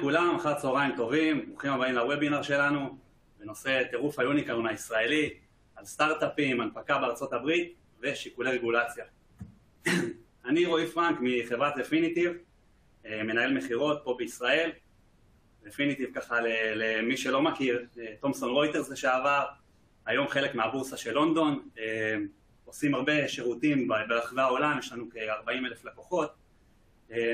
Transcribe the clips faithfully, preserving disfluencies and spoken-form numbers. כולם, אחר צהריים טובים, ברוכים הבאים לוובינר שלנו בנושא טירוף היוניקרון הישראלי על סטארט-אפים, הנפקה בארצות הברית ושיקולי רגולציה. אני רועי פרנק מחברת רפיניטיב, מנהל מחירות פה בישראל. רפיניטיב ככה למי שלא מכיר, תומסון רויטרס לשעבר, היום חלק מהבורסה של לונדון, עושים הרבה שירותים ברחבי העולם, יש לנו כ-ארבעים אלף לקוחות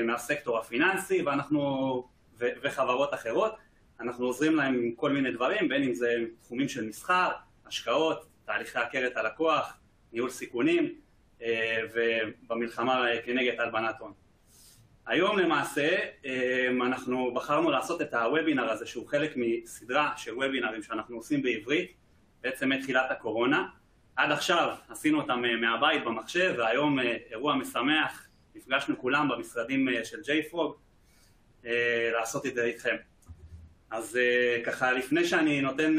מהסקטור הפיננסי ואנחנו וחברות אחרות, אנחנו עוזרים להם עם כל מיני דברים, בין אם זה תחומים של מסחר, השקעות, תהליכי הכרת הלקוח, ניהול סיכונים, ובמלחמה כנגד הלבנת הון. היום למעשה אנחנו בחרנו לעשות את הוובינר הזה, שהוא חלק מסדרה של וובינרים שאנחנו עושים בעברית, בעצם מתחילת הקורונה. עד עכשיו עשינו אותם מהבית במחשב, והיום אירוע משמח, נפגשנו כולם במשרדים של JFrog, לעשות את זה איתכם. אז ככה, לפני שאני נותן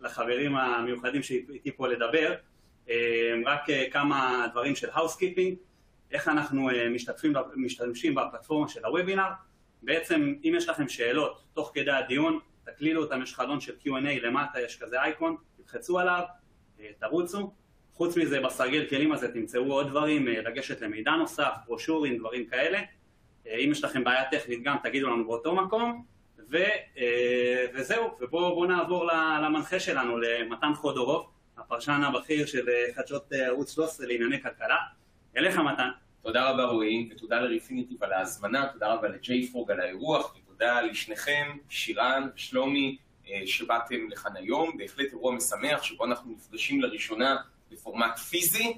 לחברים המיוחדים שאיתי פה לדבר, רק כמה דברים של housekeeping, איך אנחנו משתתפים, משתמשים בפלטפורמה של הוובינר. בעצם, אם יש לכם שאלות תוך כדי הדיון, תקלילו אותם, יש חלון של קיו אנד איי, למטה יש כזה אייקון, תלחצו עליו, תרוצו. חוץ מזה, בסרגל כלים הזה תמצאו עוד דברים, לגשת למידע נוסף, ברושורים, דברים כאלה. אם יש לכם בעיה טכנית גם תגידו לנו באותו מקום, ו, וזהו, ובואו נעבור למנחה שלנו, למתן חודורוב, הפרשן הבכיר של חדשות ערוץ שלוש עשרה לענייני כלכלה. אליך מתן. תודה רבה רועי, ותודה לרפיניטיב על ההזמנה, תודה רבה לג'ייפרוג על האירוח, ותודה לשניכם, שירן ושלומי, שבאתם לכאן היום. בהחלט אירוע משמח שבו אנחנו נפגשים לראשונה בפורמט פיזי,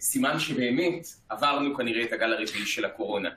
סימן שבאמת עברנו כנראה את הגל הרביעי של הקורונה.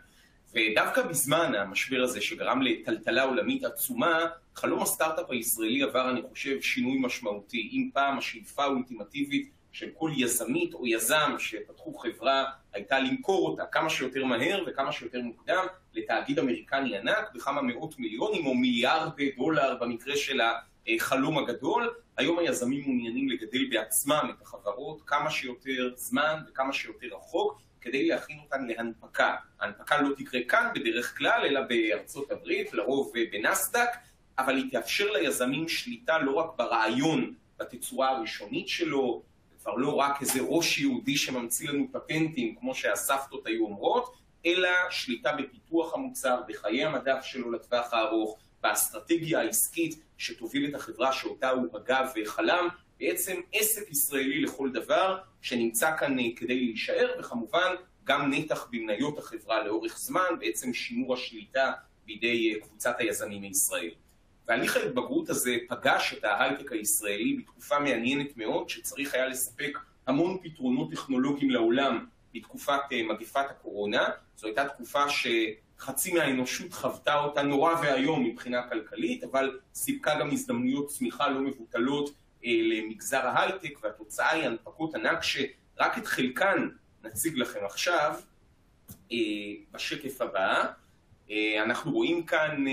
ודווקא בזמן המשבר הזה שגרם לטלטלה עולמית עצומה, חלום הסטארט-אפ הישראלי עבר, אני חושב, שינוי משמעותי. אם פעם השאיפה האולטימטיבית של כל יזמית או יזם שפתחו חברה הייתה למכור אותה כמה שיותר מהר וכמה שיותר מוקדם לתאגיד אמריקני ענק בכמה מאות מיליונים או מיליארד דולר במקרה של החלום הגדול, היום היזמים מעוניינים לגדל בעצמם את החברות כמה שיותר זמן וכמה שיותר רחוק, כדי להכין אותן להנפקה. ההנפקה לא תקרה כאן בדרך כלל, אלא בארצות הברית, לרוב בנסדק, אבל היא תאפשר ליזמים שליטה לא רק ברעיון, בתצורה הראשונית שלו, כבר לא רק איזה ראש יהודי שממציא לנו פטנטים, כמו שהסבתות היו אומרות, אלא שליטה בפיתוח המוצר, בחיי המדף שלו לטווח הארוך, באסטרטגיה העסקית שתוביל את החברה שאותה הוא אגב וחלם, בעצם עסק ישראלי לכל דבר שנמצא כאן כדי להישאר, וכמובן גם נתח במניות החברה לאורך זמן, בעצם שימור השליטה בידי קבוצת היזמים מישראל. והליך ההתבגרות הזה פגש את ההייטק הישראלי בתקופה מעניינת מאוד, שצריך היה לספק המון פתרונות טכנולוגיים לעולם בתקופת מגפת הקורונה. זו הייתה תקופה ש... חצי מהאנושות חוותה אותה נורא והיום מבחינה כלכלית, אבל סיפקה גם הזדמנויות צמיחה לא מבוטלות למגזר ההייטק, והתוצאה היא הנפקות ענק שרק את חלקן נציג לכם עכשיו. בשקף הבא, אנחנו רואים כאן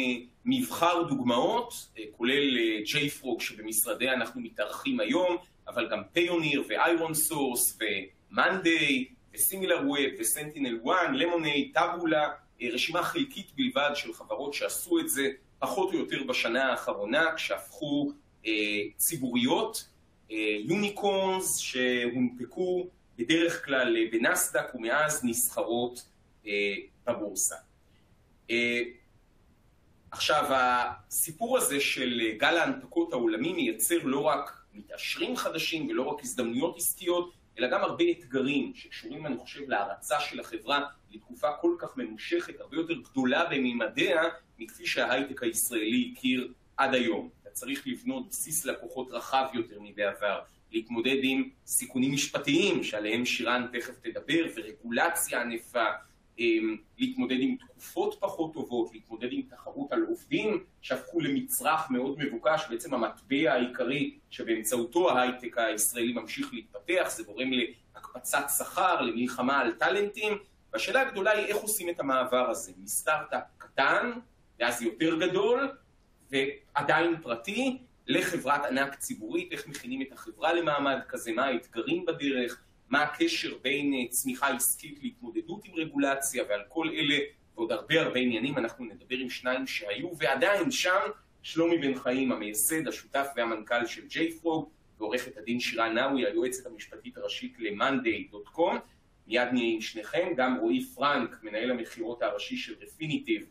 מבחר דוגמאות, כולל JFrog שבמשרדיה אנחנו מתארחים היום, אבל גם פיוניר ואיירון סורס ומונדיי וסימילר ווב וסנטינל וואן, למונייד, טאבולה, רשימה חלקית בלבד של חברות שעשו את זה פחות או יותר בשנה האחרונה, כשהפכו אה, ציבוריות, אה, יוניקורנס שהונפקו בדרך כלל אה, בנסדק ומאז נסחרות אה, בבורסה. אה, עכשיו, הסיפור הזה של גל ההנפקות העולמי מייצר לא רק מתעשרים חדשים ולא רק הזדמנויות עסקיות, אלא גם הרבה אתגרים שקשורים, אני חושב, להרצה של החברה לתקופה כל כך ממושכת, הרבה יותר גדולה בממדיה מכפי שההייטק הישראלי הכיר עד היום. אתה צריך לבנות בסיס לקוחות רחב יותר מבעבר, להתמודד עם סיכונים משפטיים שעליהם שירן תכף תדבר, ורגולציה ענפה, להתמודד עם תקופות פחות טובות, להתמודד עם תחרות על עובדים שהפכו למצרך מאוד מבוקש, בעצם המטבע העיקרי שבאמצעותו ההייטק הישראלי ממשיך להתפתח, זה גורם להקפצת שכר, למלחמה על טלנטים, והשאלה הגדולה היא איך עושים את המעבר הזה, מסטארט-אפ קטן, ואז יותר גדול, ועדיין פרטי, לחברת ענק ציבורית, איך מכינים את החברה למעמד כזה, מה האתגרים בדרך, מה הקשר בין צמיחה עסקית להתמודדות עם רגולציה, ועל כל אלה ועוד הרבה הרבה עניינים. אנחנו נדבר עם שניים שהיו ועדיין שם, שלומי בן חיים, המייסד, השותף והמנכ"ל של JFrog, ועורכת הדין שירה נאוי, היועצת המשפטית הראשית ל-מונדיי דוט קום. מיד נהיה עם שניכם. גם רועי פרנק, מנהל המכירות הראשי של רפיניטיב,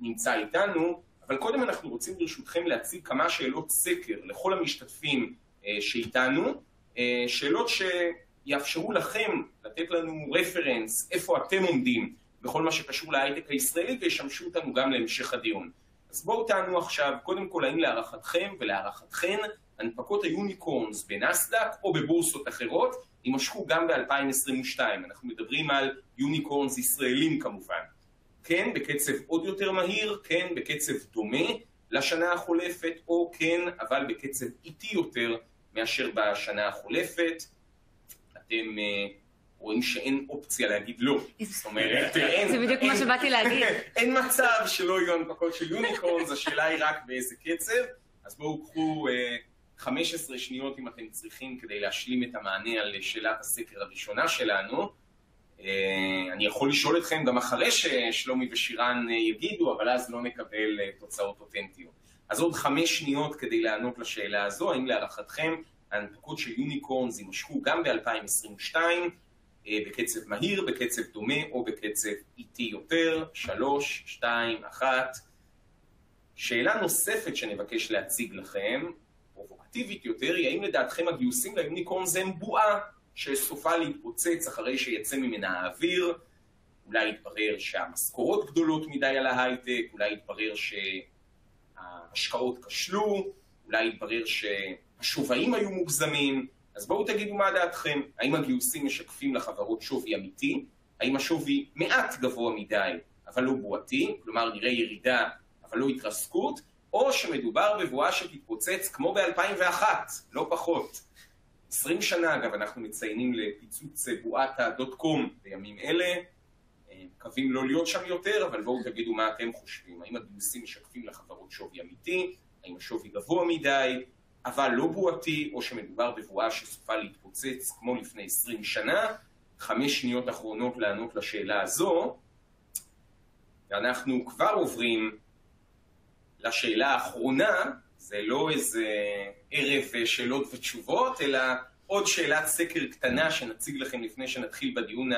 נמצא איתנו. אבל קודם אנחנו רוצים ברשותכם להציג כמה שאלות סקר לכל המשתתפים שאיתנו, שאלות שיאפשרו לכם לתת לנו רפרנס, איפה אתם עומדים בכל מה שקשור להייטק הישראלי, וישמשו אותנו גם להמשך הדיון. אז בואו תענו עכשיו, קודם כל, האם להערכתכם ולהערכתכן, הנפקות היוניקורנס בנסדק או בבורסות אחרות, יימשכו גם ב-אלפיים עשרים ושתיים. אנחנו מדברים על יוניקורנס ישראלים כמובן. כן, בקצב עוד יותר מהיר, כן, בקצב דומה לשנה החולפת, או כן, אבל בקצב איטי יותר מאשר בשנה החולפת. אתם רואים שאין אופציה להגיד לא. זאת אומרת, זה בדיוק מה שבאתי להגיד. אין מצב שלא יהיו הנפקות של יוניקורנס, השאלה היא רק באיזה קצב. אז בואו קחו חמש עשרה שניות אם אתם צריכים כדי להשלים את המענה על שאלת הסקר הראשונה שלנו. אני יכול לשאול אתכם גם אחרי ששלומי ושירן יגידו, אבל אז לא נקבל תוצאות אותנטיות. אז עוד חמש שניות כדי לענות לשאלה הזו, האם להערכתכם ההנפקות של יוניקורנס יימשכו גם ב-אלפיים עשרים ושתיים, בקצב מהיר, בקצב דומה או בקצב איטי יותר? שלוש, שתיים, אחת. שאלה נוספת שנבקש להציג לכם, פרובוקטיבית יותר, היא האם לדעתכם הגיוסים ליוניקורנס הם בועה שסופה להתפוצץ אחרי שיצא ממנה האוויר? אולי יתברר שהמשכורות גדולות מדי על ההייטק, אולי יתברר שההשקעות כשלו, אולי יתברר שהשווים היו מוגזמים. אז בואו תגידו מה דעתכם. האם הגיוסים משקפים לחברות שווי אמיתי? האם השווי מעט גבוה מדי, אבל לא בועתי? כלומר, נראה ירידה, אבל לא התרסקות? או שמדובר בבועה שתתפוצץ כמו ב-אלפיים ואחת, לא פחות. עשרים שנה, אגב, אנחנו מציינים לפיצוץ בועת הדוט-קום בימים אלה. מקווים לא להיות שם יותר, אבל בואו תגידו מה אתם חושבים. האם הגיוסים משקפים לחברות שווי אמיתי? האם השווי גבוה מדי, אבל לא בועתי, או שמדובר בבועה שסופה להתפוצץ כמו לפני עשרים שנה? חמש שניות אחרונות לענות לשאלה הזו. ואנחנו כבר עוברים לשאלה האחרונה. זה לא איזה ערב שאלות ותשובות, אלא עוד שאלת סקר קטנה שנציג לכם לפני שנתחיל בדיון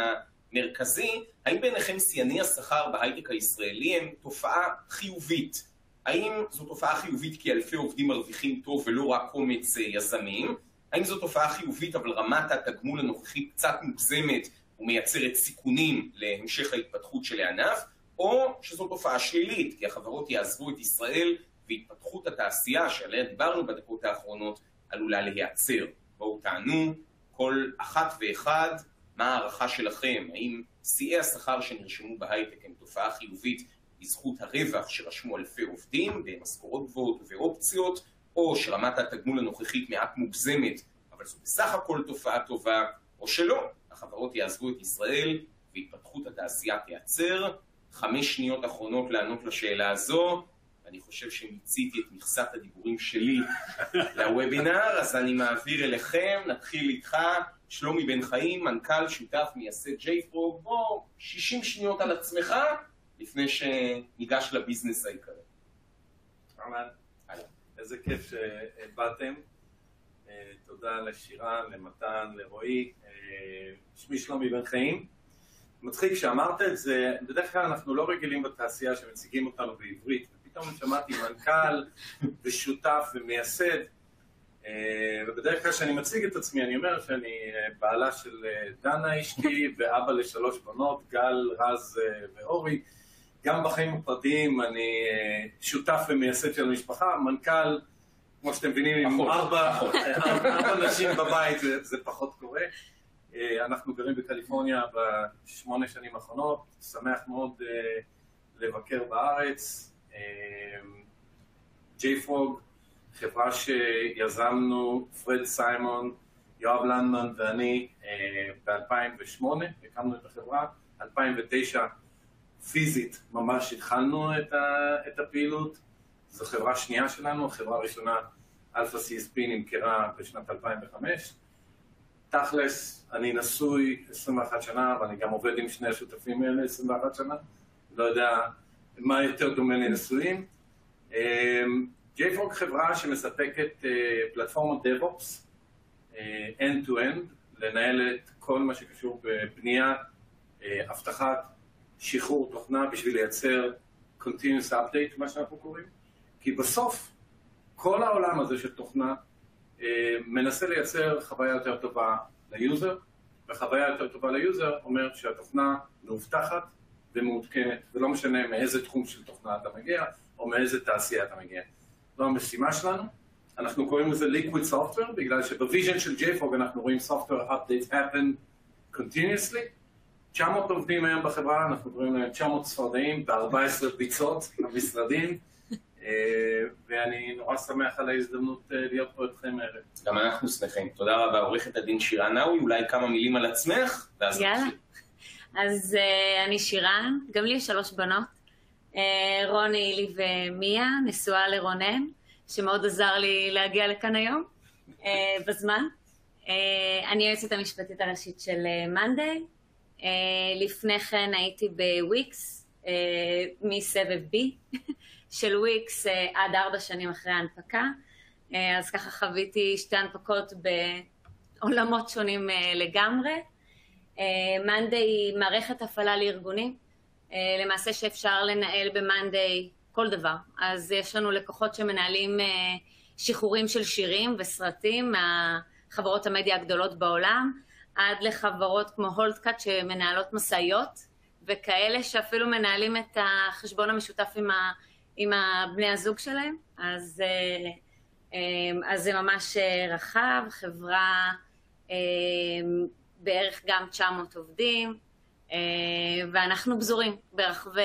המרכזי. האם בעיניכם סייני השכר בהייטק הישראלי הם תופעה חיובית? האם זו תופעה חיובית כי אלפי עובדים מרוויחים טוב ולא רק קומץ יזמים? האם זו תופעה חיובית אבל רמת התגמול הנוכחית קצת מוגזמת ומייצרת סיכונים להמשך ההתפתחות של הענף? או שזו תופעה שלילית כי החברות יעזבו את ישראל והתפתחות התעשייה שעליה דיברנו בדקות האחרונות עלולה להיעצר? בואו תענו, כל אחת ואחד, מה הערכה שלכם? האם שיאי השכר שנרשמו בהייטק הם תופעה חיובית בזכות הרווח שרשמו אלפי עובדים במשכורות גבוהות ואופציות, או שרמת התגמול הנוכחית מעט מוגזמת, אבל זו בסך הכל תופעה טובה, או שלא, החברות יעזבו את ישראל והתפתחות התעשייה תיעצר? חמש שניות אחרונות לענות לשאלה הזו. אני חושב שמיציתי את מכסת הדיבורים שלי לוובינר, אז אני מעביר אליכם. נתחיל איתך, שלומי בן חיים, מנכ"ל, שותף, מייסד JFrog. בוא, שישים שניות על עצמך, לפני שניגש לביזנס העיקרי. אהלן. אהלן. איזה כיף שבאתם. תודה לשירה, למתן, לרועי. שמי שלומי בן חיים. מצחיק שאמרת את זה, בדרך כלל אנחנו לא רגילים בתעשייה שמציגים אותנו בעברית, פתאום שמעתי מנכ"ל ושותף ומייסד, ובדרך כלל שאני מציג את עצמי, אני אומר שאני בעלה של דנה אשתי ואבא לשלוש בנות, גל, רז ואורי. גם בחיים הפרטיים אני שותף ומייסד של המשפחה, מנכ"ל, כמו שאתם מבינים, עם ארבע נשים בבית זה פחות קורה. אנחנו גרים בקליפורניה בשמונה שנים האחרונות, שמח מאוד לבקר בארץ. JFrog, חברה שיזמנו פריד סיימון, יואב לנדמן ואני ב-אלפיים ושמונה, הקמנו את החברה. אלפיים ותשע פיזית ממש התחלנו את הפעילות. זו חברה שנייה שלנו, החברה הראשונה, Alpha סי אס פי, נמכרה בשנת אלפיים וחמש. תכלס, אני נשוי עשרים ואחת שנה, ואני גם עובד עם שני השותפים האלה עשרים ואחת שנה. לא יודע מה יותר דומה לניסויים. JFrog חברה שמספקת פלטפורמת DevOps end-to-end, לנהל את כל מה שקשור בבנייה, הבטחת, שחרור תוכנה בשביל לייצר continuous update, מה שאנחנו קוראים. כי בסוף כל העולם הזה של תוכנה מנסה לייצר חוויה יותר טובה ליוזר, וחוויה יותר טובה ליוזר אומרת שהתוכנה מאובטחת ומעודכנת, ולא משנה מאיזה תחום של תוכנה אתה מגיע, או מאיזה תעשייה אתה מגיע. זו המשימה שלנו. אנחנו קוראים לזה Liquid Software, בגלל שבוויז'ן של JFrog אנחנו רואים Software Updates Happen Continuously. תשע מאות עובדים היום בחברה, אנחנו קוראים להם תשע מאות ספרדאים, ב-ארבע עשרה ביצות למשרדים, ואני נורא שמח על ההזדמנות להיות פה אתכם הערב. גם אנחנו שמחים. תודה רבה, עורכת הדין שירה נאוי, אולי כמה מילים על עצמך, ואז יאללה. אז אני שירה, גם לי יש שלוש בנות, רוני, אילי ומיה, נשואה לרונן, שמאוד עזר לי להגיע לכאן היום, בזמן. אני היועצת המשפטית הראשית של Monday, לפני כן הייתי בוויקס, מסבב בי של וויקס עד ארבע שנים אחרי ההנפקה, אז ככה חוויתי שתי הנפקות בעולמות שונים לגמרי. Monday היא מערכת הפעלה לארגונים, למעשה שאפשר לנהל ב-Monday כל דבר. אז יש לנו לקוחות שמנהלים שחרורים של שירים וסרטים מהחברות המדיה הגדולות בעולם, עד לחברות כמו WorldCheck שמנהלות מסעיות, וכאלה שאפילו מנהלים את החשבון המשותף עם, ה, עם בני הזוג שלהם. אז, אז זה ממש רחב, חברה בערך גם תשע מאות עובדים, ואנחנו בזורים ברחבי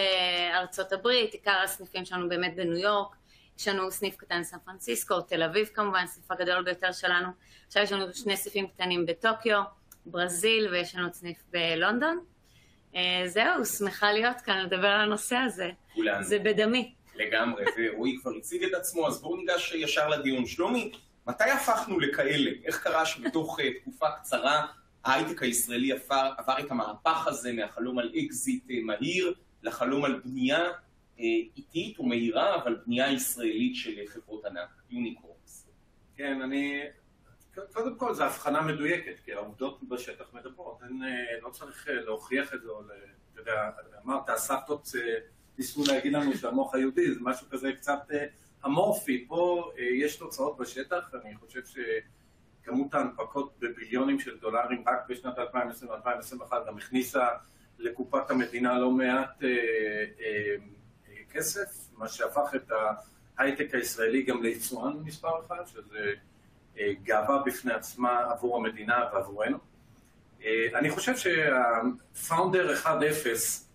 ארצות הברית, עיקר הסניפים שלנו באמת בניו יורק, יש לנו סניף קטן סן פרנסיסקו, תל אביב כמובן, סניף הגדול ביותר שלנו, עכשיו יש לנו שני סניפים קטנים בטוקיו, ברזיל, ויש לנו סניף בלונדון. זהו, שמחה להיות כאן, לדבר על הנושא הזה. כולנו. זה בדמי. לגמרי, ורועי כבר הציג את עצמו, אז בואו ניגש ישר לדיון. שלומי, מתי הפכנו לכאלה? איך קרה שבתוך תקופה קצרה, ההייטק הישראלי עבר, עבר את המהפך הזה מהחלום על אקזיט מהיר לחלום על בנייה איטית ומהירה, אבל בנייה ישראלית של חברות ענק, יוניקורס. כן, אני... קודם כל, זו הבחנה מדויקת, כי העובדות בשטח מדברות. אין, לא צריך להוכיח את זה, או אתה יודע, אמרת, הסבתות ניסו להגיד לנו שהמוח היהודי, זה משהו כזה קצת אמורפי. פה יש תוצאות בשטח, אני חושב ש... כמות ההנפקות בביליונים של דולרים רק בשנת אלפיים ועשרים ואחת גם הכניסה לקופת המדינה לא מעט אה, אה, כסף, מה שהפך את ההייטק הישראלי גם ליצואן מספר אחד, שזה אה, גאווה בפני עצמה עבור המדינה ועבורנו. אה, אני חושב שהפאונדר אחד אפס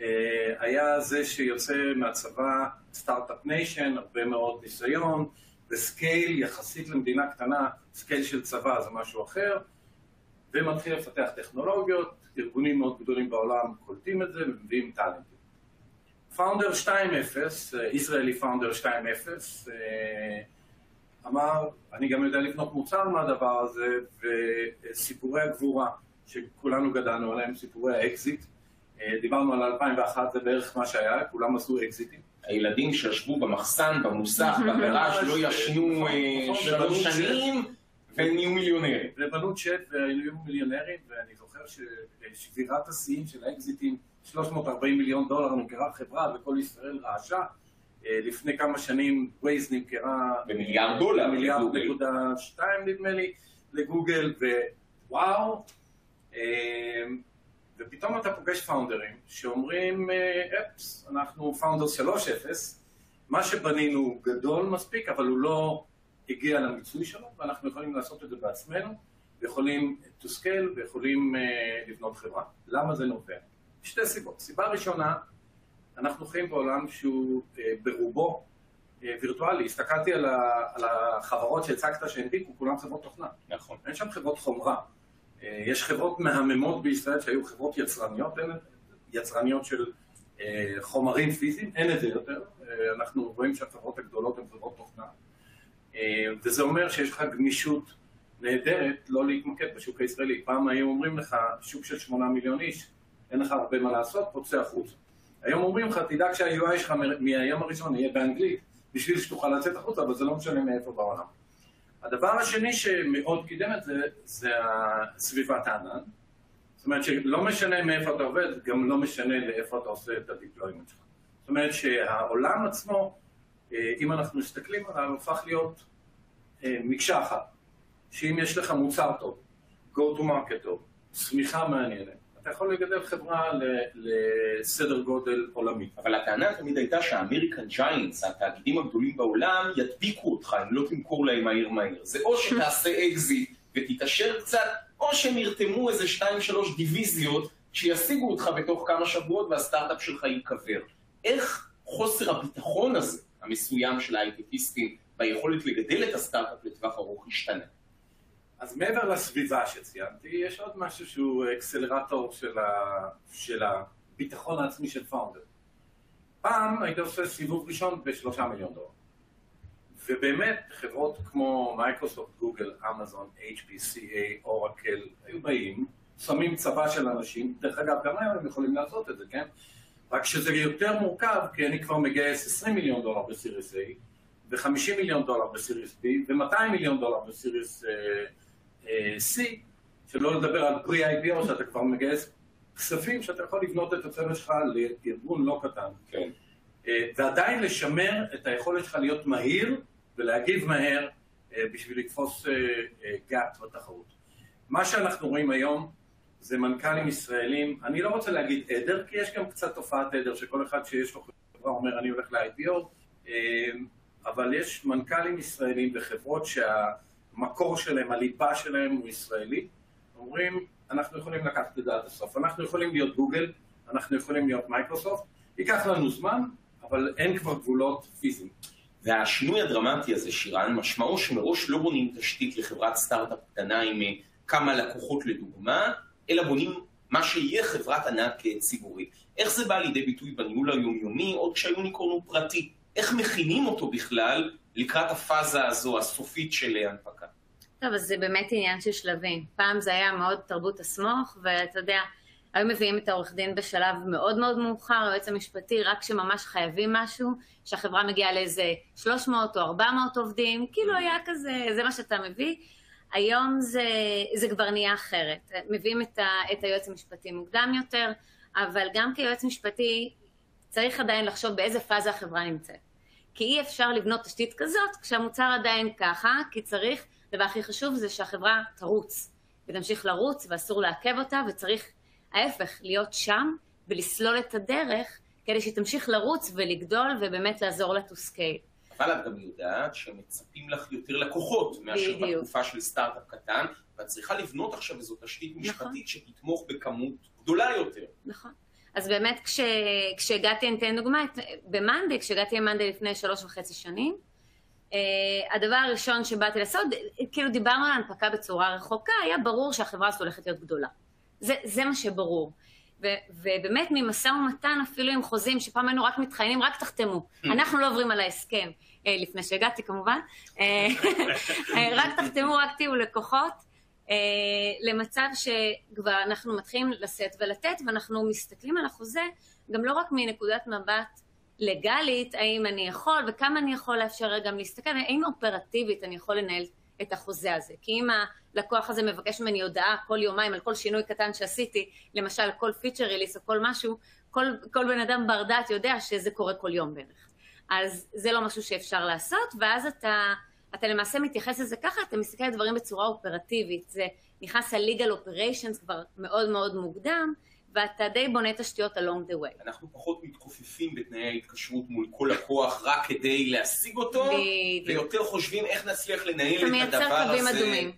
אה, היה זה שיוצא מהצבא סטארט-אפ ניישן, הרבה מאוד ניסיון, וסקייל יחסית למדינה קטנה, סקייל של צבא זה משהו אחר, ומתחיל לפתח טכנולוגיות, ארגונים מאוד גדולים בעולם קולטים את זה ומביאים טלנטים. פאונדר שתיים נקודה אפס, ישראלי פאונדר שתיים נקודה אפס, אמר, אני גם יודע לבנות מוצר מהדבר הזה, וסיפורי הגבורה שכולנו גדלנו עליהם, סיפורי האקזיט, דיברנו על אלפיים ואחת, זה בערך מה שהיה, כולם עשו אקזיטים. הילדים שישבו במחסן, במוסך, בגרש, לא ישנו שלוש שנים, ונהיו מיליונרים. ובנו צ'אט והיו מיליונרים, ואני זוכר ששבירת השיאים של האקזיטים, שלוש מאות וארבעים מיליון דולר נמכרה חברה, וכל ישראל רעשה. לפני כמה שנים ווייז נמכרה... במיליארד דולר, מיליארד נקודה שתיים נדמה לי, לגוגל, ווואו. ופתאום אתה פוגש פאונדרים שאומרים, אפס, אנחנו פאונדר שלוש נקודה אפס, מה שבנינו הוא גדול מספיק, אבל הוא לא הגיע למיצוי שלו, ואנחנו יכולים לעשות את זה בעצמנו, ויכולים to scale, ויכולים uh, לבנות חברה. למה זה נובע? שתי סיבות. סיבה ראשונה, אנחנו חיים בעולם שהוא uh, ברובו uh, וירטואלי. הסתכלתי על, ה- על החברות שהצגת שהנפיקו, כולם חברות תוכנה. נכון. אין שם חברות חומרה. יש חברות מהממות בישראל שהיו חברות יצרניות, יצרניות של חומרים פיזיים, אין את זה יותר. אנחנו רואים שהחברות הגדולות הן חברות תוכנה. וזה אומר שיש לך גמישות נהדרת לא להתמקד בשוק הישראלי. פעם היו אומרים לך, שוק של שמונה מיליון איש, אין לך הרבה מה לעשות, פוצח חוץ. היום אומרים לך, תדאג שה-יו איי שלך מהיום הראשון יהיה באנגלית, בשביל שתוכל לצאת החוצה, אבל זה לא משנה מאיפה בעולם. הדבר השני שמאוד קידם את זה, זה סביבת הענן. זאת אומרת שלא משנה מאיפה אתה עובד, גם לא משנה לאיפה אתה עושה את הדיפלוימנט שלך. זאת אומרת שהעולם עצמו, אם אנחנו מסתכלים עליו, הופך להיות מקשה אחת. שאם יש לך מוצר טוב, go to market טוב, סמיכה מעניינת, אתה יכול לגדל חברה לסדר גודל עולמי. אבל הטענה תמיד הייתה שהאמריקן ג'יינטס, התאגידים הגדולים בעולם, ידביקו אותך, אם לא תמכור להם מהיר מהיר. זה או שתעשה אקזיט ותתעשר קצת, או שהם ירתמו איזה שתיים שלוש דיוויזיות שישיגו אותך בתוך כמה שבועות והסטארט-אפ שלך ייקבר. איך חוסר הביטחון הזה, המסוים של האייטקיסטים, ביכולת לגדל את הסטארט-אפ לטווח ארוך השתנה? אז מעבר לסביבה שציינתי, יש עוד משהו שהוא אקסלרטור של, ה... של הביטחון העצמי של פאונדר. פעם היית עושה סיבוב ראשון בשלושה מיליון דולר. ובאמת חברות כמו מייקרוסופט, גוגל, אמזון, אייץ' פי סי איי, אורקל, היו באים, שמים צבא של אנשים, דרך אגב גם היום הם יכולים לעשות את זה, כן? רק שזה יותר מורכב, כי אני כבר מגייס עשרים מיליון דולר בסיריס A, ו-חמישים מיליון דולר בסיריס B, ו-מאתיים מיליון דולר בסיריס C, שלא לדבר על פרי-איי פי או, שאתה כבר מגייס כספים שאתה יכול לבנות את הצוות שלך לארגון לא קטן. כן. ועדיין לשמר את היכולת שלך להיות מהיר ולהגיב מהר בשביל לתפוס גאפ בתחרות. מה שאנחנו רואים היום זה מנכ"לים ישראלים, אני לא רוצה להגיד עדר, כי יש גם קצת תופעת עדר, שכל אחד שיש לו חברה אומר אני הולך ל-איי פי או, אבל יש מנכ"לים ישראלים וחברות שהמקור שלהם, הליבה שלהם הוא ישראלי, אומרים אנחנו יכולים לקחת את דעת הסוף, אנחנו יכולים להיות גוגל, אנחנו יכולים להיות מייקרוסופט, ייקח לנו זמן, אבל אין כבר גבולות פיזיים. והשינוי הדרמטי הזה, שירן, משמעו שמראש לא בונים תשתית לחברת סטארט-אפ קטנה עם כמה לקוחות לדוגמה, אלא בונים מה שיהיה חברת ענק ציבורית. איך זה בא לידי ביטוי בניהול היומיומי, עוד כשהיוניקורן הוא פרטי? איך מכינים אותו בכלל לקראת הפאזה הזו, הסופית של ההנפקה? טוב, אז זה באמת עניין של שלבים. פעם זה היה מאוד תרבות הסמוך, ואתה יודע, היום מביאים את העורך דין בשלב מאוד מאוד מאוחר, היועץ המשפטי, רק שממש חייבים משהו, שהחברה מגיעה לאיזה שלוש מאות או ארבע מאות עובדים, כאילו היה כזה, זה מה שאתה מביא. היום זה, זה כבר נהיה אחרת. מביאים את, ה, את היועץ המשפטי מוקדם יותר, אבל גם כיועץ משפטי צריך עדיין לחשוב באיזה פאזה החברה נמצאת. כי אי אפשר לבנות תשתית כזאת, כשהמוצר עדיין ככה, כי צריך, דבר הכי חשוב זה שהחברה תרוץ, ותמשיך לרוץ, ואסור לעכב אותה, וצריך ההפך, להיות שם ולסלול את הדרך, כדי שתמשיך לרוץ ולגדול ובאמת לעזור לתוסקי. אבל את גם יודעת שמצפים לך יותר לקוחות מאשר בתקופה של סטארט-אפ קטן, ואת צריכה לבנות עכשיו איזו תשתית משפטית שתתמוך בכמות גדולה יותר. נכון. אז באמת כשהגעתי, אני אתן דוגמה, במנדי, כשהגעתי למנדי לפני שלוש וחצי שנים, הדבר הראשון שבאתי לעשות, כאילו דיברנו על ההנפקה בצורה רחוקה, היה ברור שהחברה הולכת להיות גדולה. זה, זה מה שברור. ו, ובאמת ממסע ומתן אפילו עם חוזים שפעם היינו רק מתחיינים, רק תחתמו. אנחנו לא עוברים על ההסכם, לפני שהגעתי כמובן. רק תחתמו, רק תהיו לקוחות, למצב שכבר אנחנו מתחילים לשאת ולתת, ואנחנו מסתכלים על החוזה, גם לא רק מנקודת מבט לגלית, האם אני יכול וכמה אני יכול לאפשר גם להסתכל, האם אופרטיבית אני יכול לנהל את החוזה הזה. כי אם הלקוח הזה מבקש ממני הודעה כל יומיים על כל שינוי קטן שעשיתי, למשל כל פיצ'ר ריליס או כל משהו, כל, כל בן אדם בר דעת יודע שזה קורה כל יום בערך. אז זה לא משהו שאפשר לעשות, ואז אתה, אתה למעשה מתייחס לזה ככה, אתה מסתכל על דברים בצורה אופרטיבית, זה נכנס ל-legal operations כבר מאוד מאוד מוקדם, ואתה די בונה תשתיות along the way. אנחנו פחות מתכופפים בתנאי ההתקשרות מול כל לקוח רק כדי להשיג אותו, ויותר חושבים איך נצליח לנהל את הדבר הזה. אתה מייצר קווים אדומים.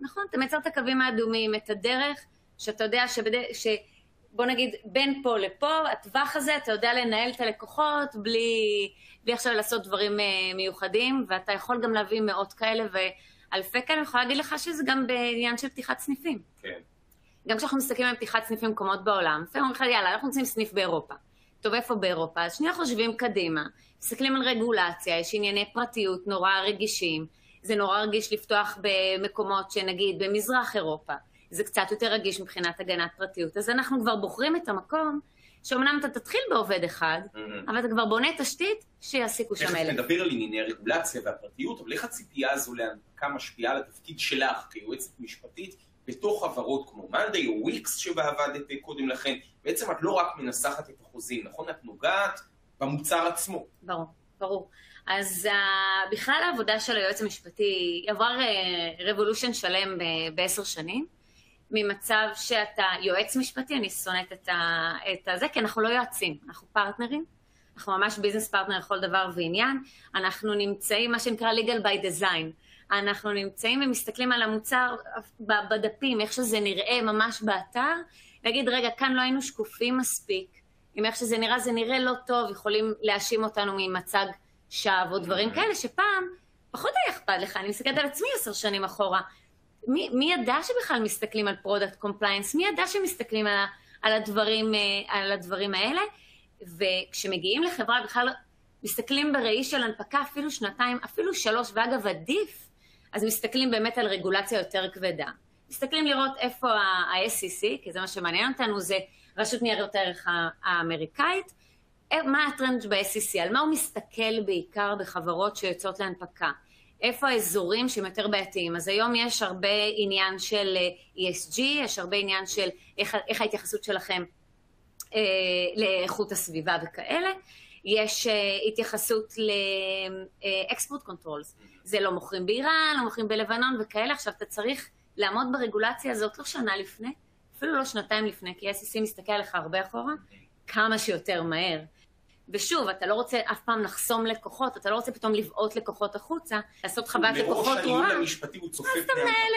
נכון, אתה מייצר את הקווים האדומים, את הדרך, שאתה יודע שבוא נגיד בין פה לפה, הטווח הזה, אתה יודע לנהל את הלקוחות, בלי עכשיו לעשות דברים מיוחדים, ואתה יכול גם להביא מאות כאלה ואלפי כאלה, אני יכולה להגיד לך שזה גם בעניין של פתיחת סניפים. כן. גם כשאנחנו מסתכלים על פתיחת סניפים מקומות בעולם, לפעמים אומרים לך, יאללה, אנחנו רוצים סניף באירופה. טוב, איפה באירופה? אז שנייה חושבים קדימה, מסתכלים על רגולציה, יש ענייני פרטיות נורא רגישים, זה נורא רגיש לפתוח במקומות שנגיד במזרח אירופה, זה קצת יותר רגיש מבחינת הגנת פרטיות, אז אנחנו כבר בוחרים את המקום שאומנם אתה תתחיל בעובד אחד, אבל אתה כבר בונה תשתית שיעסיקו שם אלה. תכף נדבר על ענייני הרגולציה והפרטיות, אבל איך הציפייה הזו להנפקה משפיעה על התפקיד שלך כיועצת משפטית בתוך חברות כמו Monday או Wix שבה עבדת קודם לכן? בעצם את לא רק מנסחת את החוזים, נכון? את נוגעת במוצר עצמו. ברור, ברור. אז בכלל העבודה של היועץ המשפטי עבר רבולושן שלם בעשר שנים, ממצב שאתה יועץ משפטי, אני שונאת את, ה, את הזה, כי אנחנו לא יועצים, אנחנו פרטנרים, אנחנו ממש ביזנס פרטנר לכל דבר ועניין, אנחנו נמצאים, מה שנקרא legal by design, אנחנו נמצאים ומסתכלים על המוצר בדפים, איך שזה נראה ממש באתר, נגיד, רגע, כאן לא היינו שקופים מספיק, אם איך שזה נראה, זה נראה לא טוב, יכולים להאשים אותנו ממצג שווא או דברים כאלה, שפעם פחות היה אכפת לך, אני מסתכלת על עצמי עשר שנים אחורה, מי, מי ידע שבכלל מסתכלים על פרודקט קומפליינס? מי ידע שמסתכלים על, על, הדברים, על הדברים האלה? וכשמגיעים לחברה, בכלל מסתכלים בראי של הנפקה, אפילו שנתיים, אפילו שלוש, ואגב עדיף, אז מסתכלים באמת על רגולציה יותר כבדה. מסתכלים לראות איפה ה-אס סי סי, כי זה מה שמעניין אותנו, זה רשות ניירות הערך האמריקאית, מה הטרנד ב-אס סי סי, על מה הוא מסתכל בעיקר בחברות שיוצאות להנפקה? איפה האזורים שהם יותר בעייתיים? אז היום יש הרבה עניין של אי אס ג'י, יש הרבה עניין של איך, איך ההתייחסות שלכם אה, לאיכות הסביבה וכאלה. יש אה, התייחסות לאקספורט קונטרולס. זה לא מוכרים באיראן, לא מוכרים בלבנון וכאלה. עכשיו אתה צריך לעמוד ברגולציה הזאת לא שנה לפני, אפילו לא שנתיים לפני, כי ה-אס סי סי מסתכל עליך הרבה אחורה, כמה שיותר מהר. ושוב, אתה לא רוצה אף פעם לחסום לקוחות, אתה לא רוצה פתאום לבעוט לקוחות החוצה, לעשות חוות לקוחות רואה. מראש הניהול המשפטי הוא צופף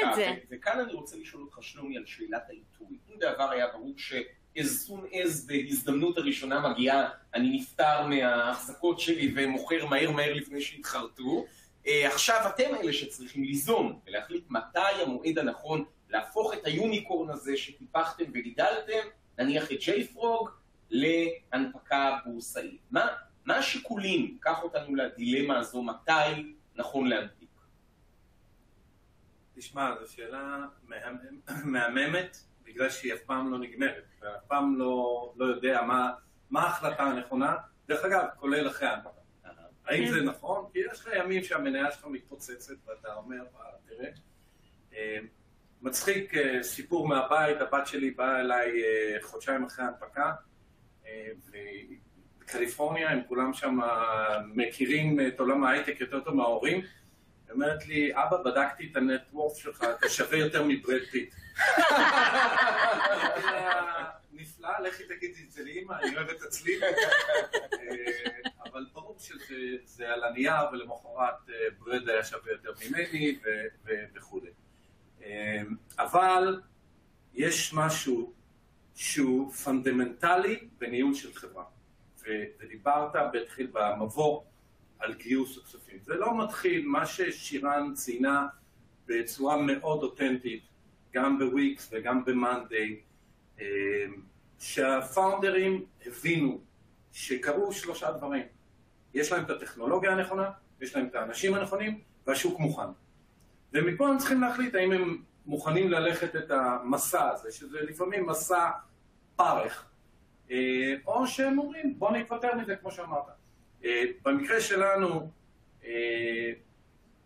להנפקה. וכאן אני רוצה לשאול אותך, שלומי, על שאלת העיתוי. אם בעבר היה ברור שאיזון אז בהזדמנות הראשונה מגיעה, אני נפטר מההחזקות שלי ומוכר מהר מהר לפני שהתחרטו, עכשיו אתם האלה שצריכים ליזום ולהחליט מתי המועד הנכון להפוך את היוניקורן הזה שטיפחתם וגידלתם, נניח את JFrog, להנפקה בורסאית. מה, מה השיקולים? קח אותנו לדילמה הזו, מתי נכון להנפיק? תשמע, זו שאלה מהממת, בגלל שהיא אף פעם לא נגמרת, ואף פעם לא, לא יודע מה, מה ההחלטה הנכונה, דרך אגב, כולל אחרי ההנפקה. האם זה נכון? כי יש לך ימים שהמניה שלך מתפוצצת, ואתה אומר, תראה, מצחיק סיפור מהבית, הבת שלי באה אליי חודשיים אחרי ההנפקה, בקליפורניה, הם כולם שם מכירים את עולם ההייטק יותר טוב מההורים, ואומרת לי, אבא, בדקתי את הנטוורף שלך, אתה שווה יותר מברד פיט. נפלא, לכי תגידי את זה לאמא, אני אוהב את עצמי. אבל ברור שזה על הנייר, ולמחרת ברד היה שווה יותר ממני וכו'. אבל יש משהו שהוא פונדמנטלי בניהול של חברה. ודיברת בתחיל במבוא על גיוס הכספים. זה לא מתחיל, מה ששירן ציינה בצורה מאוד אותנטית, גם בוויקס וגם במנדיי, שהפאונדרים הבינו שקרו שלושה דברים. יש להם את הטכנולוגיה הנכונה, יש להם את האנשים הנכונים, והשוק מוכן. ומפה הם צריכים להחליט האם הם מוכנים ללכת את המסע הזה, שזה לפעמים מסע פרך, או שהם אומרים, בוא נתפטר מזה, כמו שאמרת. במקרה שלנו,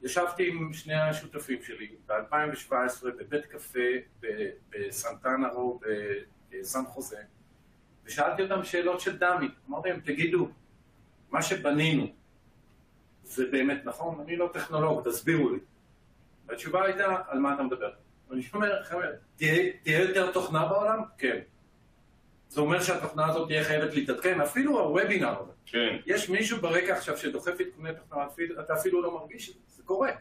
ישבתי עם שני השותפים שלי, ב-אלפיים שבע עשרה בבית קפה בסנטנה רו, בסן חוזה, ושאלתי אותם שאלות של דמי, אמרתי להם, תגידו, מה שבנינו זה באמת נכון? אני לא טכנולוג, תסבירו לי. והתשובה הייתה, על מה אתה מדבר? אני אומר, חבר'ה, תהיה יותר תוכנה בעולם? כן. זה אומר שהתוכנה הזאת תהיה חייבת להתעדכן, אפילו הוובינר הזה. כן. יש מישהו ברקע עכשיו שדוחף עדכוני תוכנה, אתה אפילו לא מרגיש את זה, זה קורה.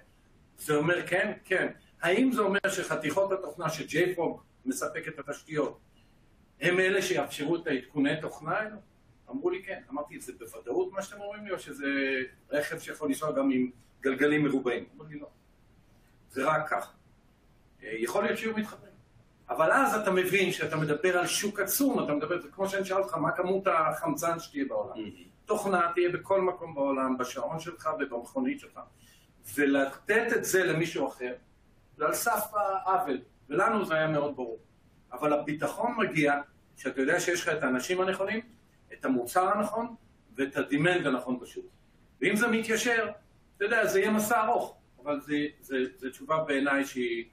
זה אומר כן, כן. האם זה אומר שחתיכות התוכנה שג'ייפרוג מספק את התשתיות, הם אלה שיאפשרו את העדכוני תוכנה האלו? אמרו לי כן. אמרתי, זה בוודאות מה שאתם אומרים לי, או שזה רכב שיכול לנסוע גם עם גלגלים מרובעים? אמרתי, לא. זה רק ככה. יכול להיות שיהיו מתחברים. אבל אז אתה מבין שאתה מדבר על שוק עצום, אתה מדבר, כמו שאני שאל אותך, מה כמות החמצן שתהיה בעולם. תוכנה תהיה בכל מקום בעולם, בשעון שלך ובמכונית שלך. ולתת את זה למישהו אחר, זה על סף העוול. ולנו זה היה מאוד ברור. אבל הביטחון מגיע שאתה יודע שיש לך את האנשים הנכונים, את המוצר הנכון ואת הדימנד הנכון בשוק. ואם זה מתיישר, אתה יודע, זה יהיה מסע ארוך, אבל זו תשובה בעיניי שהיא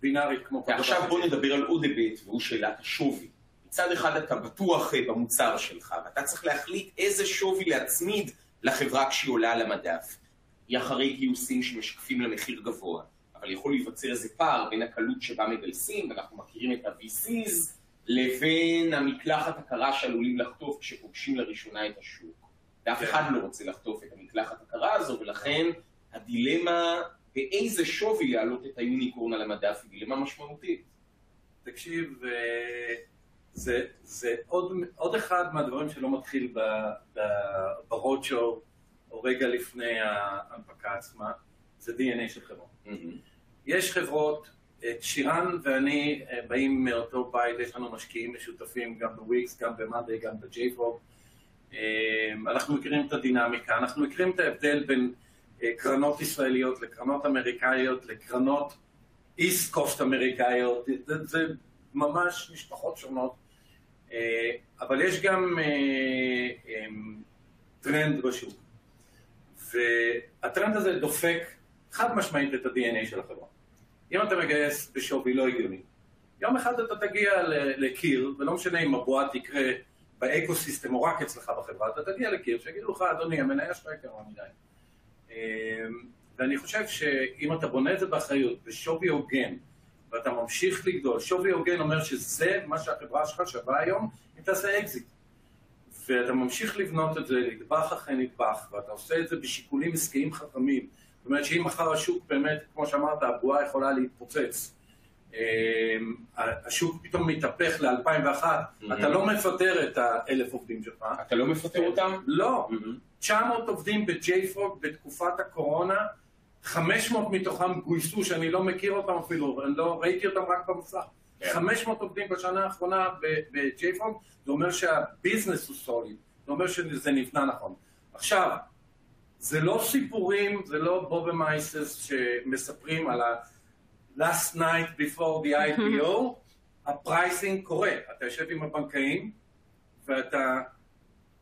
בינארית כמו כל דבר. עכשיו בוא נדבר על עוד היבט, והוא שאלת השווי. מצד אחד אתה בטוח במוצר שלך, ואתה צריך להחליט איזה שווי להצמיד לחברה כשהיא עולה על המדף. היא אחרי גיוסים שמשקפים למחיר גבוה, אבל יכול להיווצר איזה פער בין הקלות שבה מגייסים, ואנחנו מכירים את ה-וי סיז, לבין המקלחת הקרה שעלולים לחטוף כשפוגשים לראשונה את השוק. ואף אחד לא רוצה לחטוף את המקלחת הקרה הזו, ולכן הדילמה באיזה שווי להעלות את היוניקורן על המדף היא דילמה משמעותית. תקשיב, זה, זה עוד, עוד אחד מהדברים שלא מתחיל ברודשו, או רגע לפני ההנפקה עצמה, זה די אן איי של חברות. Mm-hmm. יש חברות, שירן ואני באים מאותו בית, יש לנו משקיעים משותפים גם בוויקס, גם במאנדיי, גם ב-JFrog. אנחנו מכירים את הדינמיקה, אנחנו מכירים את ההבדל בין קרנות ישראליות לקרנות אמריקאיות, לקרנות איסט קוסט אמריקאיות, זה, זה ממש משפחות שונות. אבל יש גם טרנד בשוק. והטרנד הזה דופק חד משמעית את ה-די אן איי של החברה. אם אתה מגייס בשווי לא הגיוני, יום אחד אתה תגיע לקיר, ולא משנה אם הבועה תקרה באקוסיסטם או רק אצלך בחברה, אתה תגיע לקיר, שיגידו לך, אדוני, המניה שלך יקרה מדי. ואני חושב שאם אתה בונה את זה באחריות, בשווי הוגן, ואתה ממשיך לגדול, שווי הוגן אומר שזה מה שהחברה שלך שווה היום, אם תעשה אקזיט. ואתה ממשיך לבנות את זה, נדבך אחרי נדבך, ואתה עושה את זה בשיקולים עסקיים חכמים. זאת אומרת שאם אחר השוק באמת, כמו שאמרת, הבועה יכולה להתפוצץ. השוק פתאום מתהפך ל-אלפיים ואחת, אתה לא מפטר את האלף עובדים שלך. אתה לא מפטר אותם? לא. תשע מאות עובדים ב-JFrog בתקופת הקורונה, חמש מאות מתוכם גויסו שאני לא מכיר אותם אפילו, אני לא ראיתי אותם רק במסך. חמש מאות עובדים בשנה האחרונה ב-JFrog, זה אומר שהביזנס הוא סוליד, זה אומר שזה נבנה נכון. עכשיו, זה לא סיפורים, זה לא בוב ומייסס שמספרים על ה-last night before the איי פי או, הפרייסינג קורה, אתה יושב עם הבנקאים, ואתה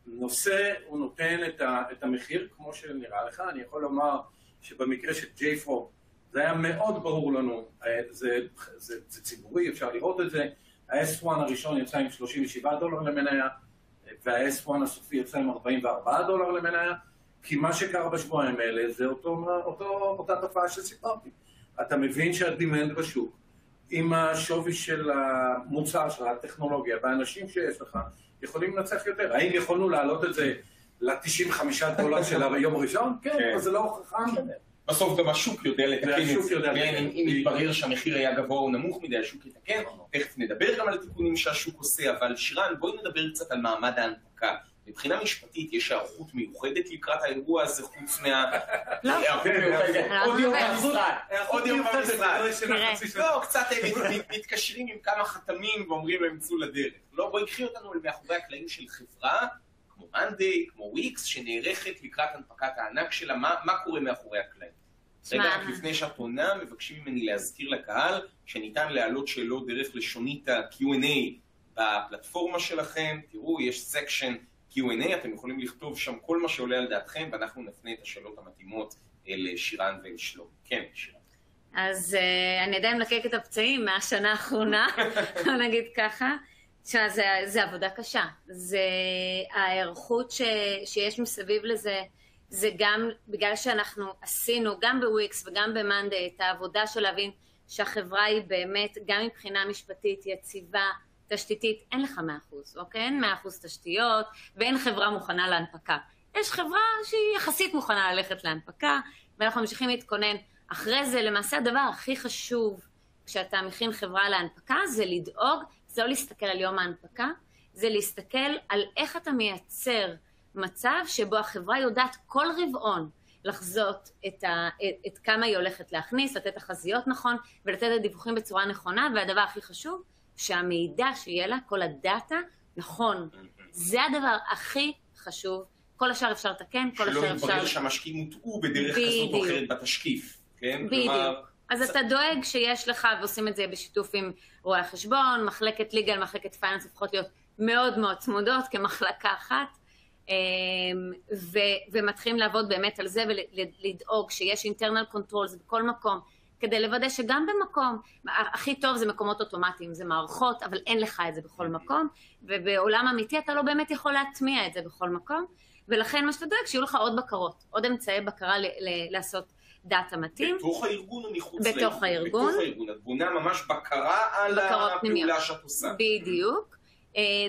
נושא ונותן את המחיר כמו שנראה לך. אני יכול לומר שבמקרה של JFrog, זה היה מאוד ברור לנו, זה, זה, זה ציבורי, אפשר לראות את זה. ה-אס אחת הראשון יצא עם שלושים ושבעה דולר למניה, וה-אס אחת הסופי יצא עם ארבעים וארבעה דולר למניה, כי מה שקרה בשבועיים האלה זה אותו, אותו, אותה תופעה שסיפרתי. אתה מבין שהדימנד בשוק, עם השווי של המוצר, של הטכנולוגיה, והאנשים שיש לך, יכולים לנצח יותר. האם יכולנו להעלות את זה ל-תשעים וחמישה דולר של היום הראשון? כן, אבל זה לא חכם. בסוף גם השוק יודע לתקן את זה, אם יתברר שהמחיר היה גבוה או נמוך מדי, השוק יתקן. תכף נדבר גם על התיקונים שהשוק עושה, אבל שירן, בואי נדבר קצת על מעמד ההנפקה. מבחינה משפטית יש הערכות מיוחדת לקראת האירוע הזה חוץ מה... לא, עוד יום במשרד, עוד יום במשרד. לא, קצת מתקשרים עם כמה חתמים ואומרים להם צאו לדרך. לא, בואי קחי אותנו מאחורי הקלעים של חברה, כמו Monday, כמו Wix, שנערכת לקראת הנפקת הענק שלה, מה, מה קורה מאחורי הקלעים? רגע, לפני שאת עונה, מבקשים ממני להזכיר לקהל שניתן להעלות שאלות דרך לשונית ה-קיו אנד איי בפלטפורמה שלכם. תראו, יש סקשן קיו אנד איי, אתם יכולים לכתוב שם כל מה שעולה על דעתכם, ואנחנו נפנה את השאלות המתאימות לשירן ולשלום. כן, שירן. אז אני עדיין מלקק את הפצעים מהשנה האחרונה, נגיד ככה. תשמע, זה, זה עבודה קשה, זה ההיערכות ש, שיש מסביב לזה, זה גם בגלל שאנחנו עשינו גם בוויקס וגם במאנדי את העבודה של להבין שהחברה היא באמת גם מבחינה משפטית יציבה, תשתיתית, אין לך מאה אחוז, אוקיי? אין מאה אחוז תשתיות ואין חברה מוכנה להנפקה. יש חברה שהיא יחסית מוכנה ללכת להנפקה ואנחנו ממשיכים להתכונן. אחרי זה למעשה הדבר הכי חשוב כשאתה מכין חברה להנפקה זה לדאוג, זה לא להסתכל על יום ההנפקה, זה להסתכל על איך אתה מייצר מצב שבו החברה יודעת כל רבעון לחזות את, ה, את, את כמה היא הולכת להכניס, לתת החזיות נכון ולתת הדיווחים בצורה נכונה, והדבר הכי חשוב, שהמידע שיהיה לה, כל הדאטה, נכון. זה הדבר הכי חשוב. כל השאר אפשר לתקן, כל השאר אפשר... שלא יתברר שהמשקיעים מוטעו בדרך כזאת או אחרת בתשקיף. כן? בדיוק. אז אתה דואג שיש לך, ועושים את זה בשיתוף עם רואי החשבון, מחלקת ליגל, מחלקת פייננס, הופכות להיות מאוד מאוד צמודות כמחלקה אחת, ו- ומתחילים לעבוד באמת על זה ולדאוג שיש internal controls בכל מקום, כדי לוודא שגם במקום, הכי טוב זה מקומות אוטומטיים, זה מערכות, אבל אין לך את זה בכל מקום, ובעולם אמיתי אתה לא באמת יכול להטמיע את זה בכל מקום, ולכן מה שאתה דואג, שיהיו לך עוד בקרות, עוד אמצעי בקרה ל- ל- לעשות דאטה מתאים. בתוך הארגון או מחוץ לארגון? בתוך הארגון. בתוך הארגון, את בונה ממש בקרה על הפעולה שאת עושה. בדיוק.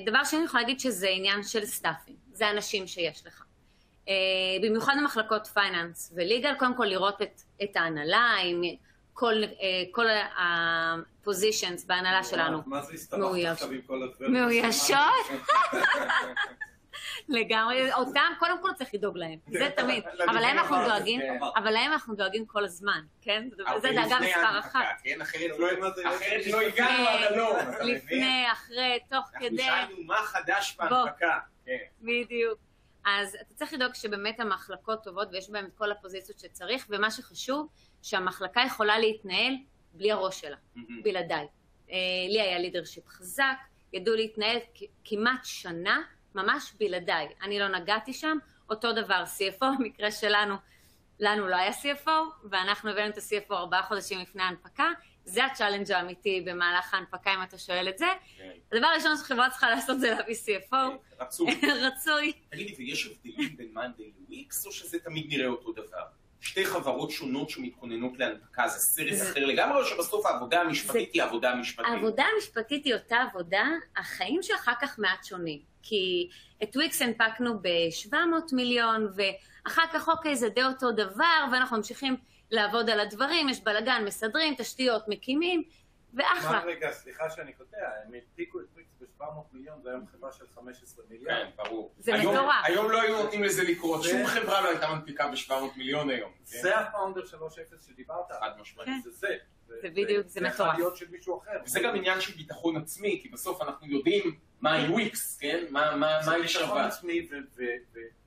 דבר שאני יכולה להגיד שזה עניין של סטאפים, זה אנשים שיש לך. במיוחד במחלקות פייננס וליגל, קודם כל לראות את, את ההנהלה, עם כל, כל הפוזישנס בהנהלה שלנו. מה זה הסתמך עכשיו עם כל הדבר? מאוישות? לגמרי, אותם קודם כל צריך לדאוג להם, זה תמיד, אבל להם אנחנו דואגים, אבל להם אנחנו דואגים כל הזמן, כן? זה דאגה מספר אחת. אחרת לא הגענו עד הלום. לפני, אחרי, תוך כדי. אנחנו שאלנו מה חדש בהנפקה. בדיוק. אז אתה צריך לדאוג שבאמת המחלקות טובות ויש בהן את כל הפוזיציות שצריך, ומה שחשוב, שהמחלקה יכולה להתנהל בלי הראש שלה, בלעדיי. לי היה לידרשיפ חזק, ידעו להתנהל כמעט שנה, ממש בלעדיי, אני לא נגעתי שם, אותו דבר, סי אף או, במקרה שלנו, לנו לא היה סי אף או, ואנחנו הבאנו את ה-סי אף או ארבעה חודשים לפני ההנפקה, זה הצ'אלנג' האמיתי במהלך ההנפקה, אם אתה שואל את זה. הדבר הראשון שחברה צריכה לעשות זה להביא סי אף או. רצוי. רצוי. תגידי, ויש הבדלים בין Monday ל-Wix, או שזה תמיד נראה אותו דבר? שתי חברות שונות שמתכוננות להנפקה, זה סרט אחר לגמרי, או שבסוף העבודה המשפטית היא עבודה משפטית? העבודה המשפטית היא אותה עבודה, החיים שאחר כך מעט שונים. כי את וויקס הנפקנו ב-שבע מאות מיליון, ואחר כך אוקיי זה די אותו דבר, ואנחנו ממשיכים לעבוד על הדברים, יש בלגן, מסדרים, תשתיות, מקימים, ואחלה. מה רגע, סליחה שאני קוטע, הם הדפיקו את וויקס ב-שבע מאות מיליון, והיום חברה של חמש עשרה מיליון. כן, ברור. זה מטורף. היום לא היו נותנים לזה לקרות, שום חברה לא הייתה מנפיקה ב-שבע מאות מיליון היום. זה הפאונדר שלוש נקודה אפס שדיברת עליו. חד משמעית, זה זה. זה בדיוק, זה מטורף. זה יכול להיות של מישהו אחר. וזה גם עניין של ביטחון עצמי, כי בסוף אנחנו יודעים מה היא וויקס, כן? מה היא שווה. ביטחון עצמי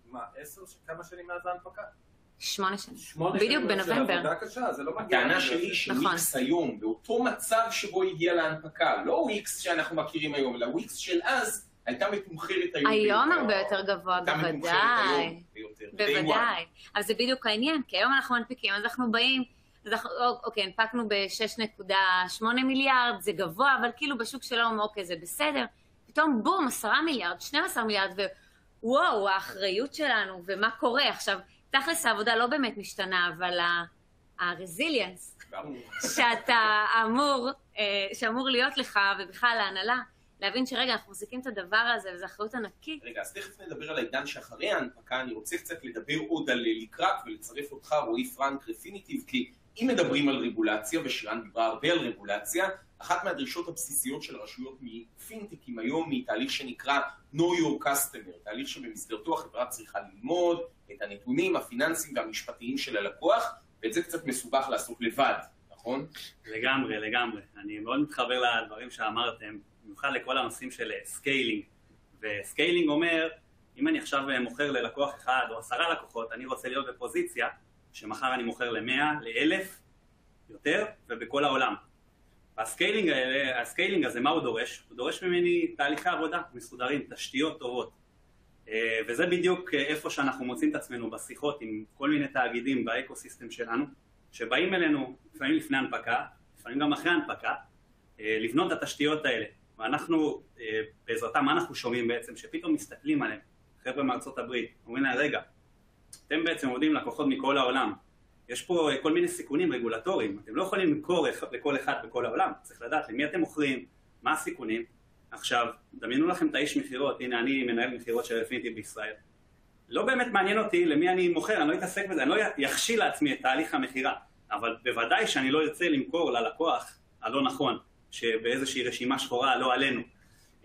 ומה, עשר, כמה שנים מאז ההנפקה? שמונה שנים. בדיוק בנובמבר. עבודה קשה, זה לא מגיע. הטענה שלי שוויקס היום, באותו מצב שבו היא הגיעה להנפקה, לא וויקס שאנחנו מכירים היום, אלא וויקס של אז, הייתה מתומחרת היום. היום הרבה יותר גבוה, בוודאי. בוודאי. אבל זה בדיוק העניין, כי היום אנחנו מנפיקים, אז אנחנו באים, אוקיי, הנפקנו ב-שש נקודה שמונה מיליארד, זה גבוה, אבל כאילו בשוק שלום, אוקיי, זה בסדר. פתאום בום, עשרה מיליארד, שנים עשר מיליארד, ווואו, האחריות שלנו, ומה קורה עכשיו? תכלס העבודה לא באמת משתנה, אבל הרזיליאנס שאתה אמור, שאמור להיות לך, ובכלל להנהלה, להבין שרגע, אנחנו מוזיקים את הדבר הזה, וזו אחריות ענקית. רגע, אז תכף נדבר על העידן שאחרי ההנפקה, אני רוצה קצת לדבר עוד על לקראת, ולצרף אותך, רועי פרנק, רפיניטיב, כי אם מדברים על רגולציה, ושירן דיברה הרבה על רגולציה, אחת מהדרישות הבסיסיות של הרשויות מפינטקים היום היא תהליך שנקרא Know Your Customer, תהליך שבמסגרתו החברה צריכה ללמוד את הנתונים הפיננסיים והמשפטיים של הלקוח, ואת זה קצת מסובך לעשות לבד, נכון? לגמרי, לגמרי. אני מאוד מתחבר לדברים שאמרתם, במיוחד לכל הנושאים של סקיילינג. וסקיילינג אומר, אם אני עכשיו מוכר ללקוח אחד או עשרה לקוחות, אני רוצה להיות בפוזיציה שמחר אני מוכר למאה, לאלף, יותר, ובכל העולם. הסקיילינג, הסקיילינג הזה, מה הוא דורש? הוא דורש ממני תהליכי עבודה מסודרים, תשתיות טובות. וזה בדיוק איפה שאנחנו מוצאים את עצמנו בשיחות עם כל מיני תאגידים באקוסיסטם שלנו, שבאים אלינו לפעמים לפני הנפקה, לפעמים גם אחרי הנפקה, לבנות את התשתיות האלה. ואנחנו, בעזרתם, מה אנחנו שומעים בעצם? שפתאום מסתכלים עליהם, חבר'ה מארצות הברית, אומרים להם, רגע, אתם בעצם עובדים לקוחות מכל העולם. יש פה כל מיני סיכונים רגולטוריים, אתם לא יכולים למכור לכל אחד בכל העולם, צריך לדעת למי אתם מוכרים, מה הסיכונים. עכשיו, דמיינו לכם את האיש מחירות, הנה אני מנהל מחירות של רפיניטיב בישראל. לא באמת מעניין אותי למי אני מוכר, אני לא אתעסק בזה, אני לא יכשיל לעצמי את תהליך המחירה, אבל בוודאי שאני לא ארצה למכור ללקוח הלא נכון, שבאיזושהי רשימה שחורה לא עלינו.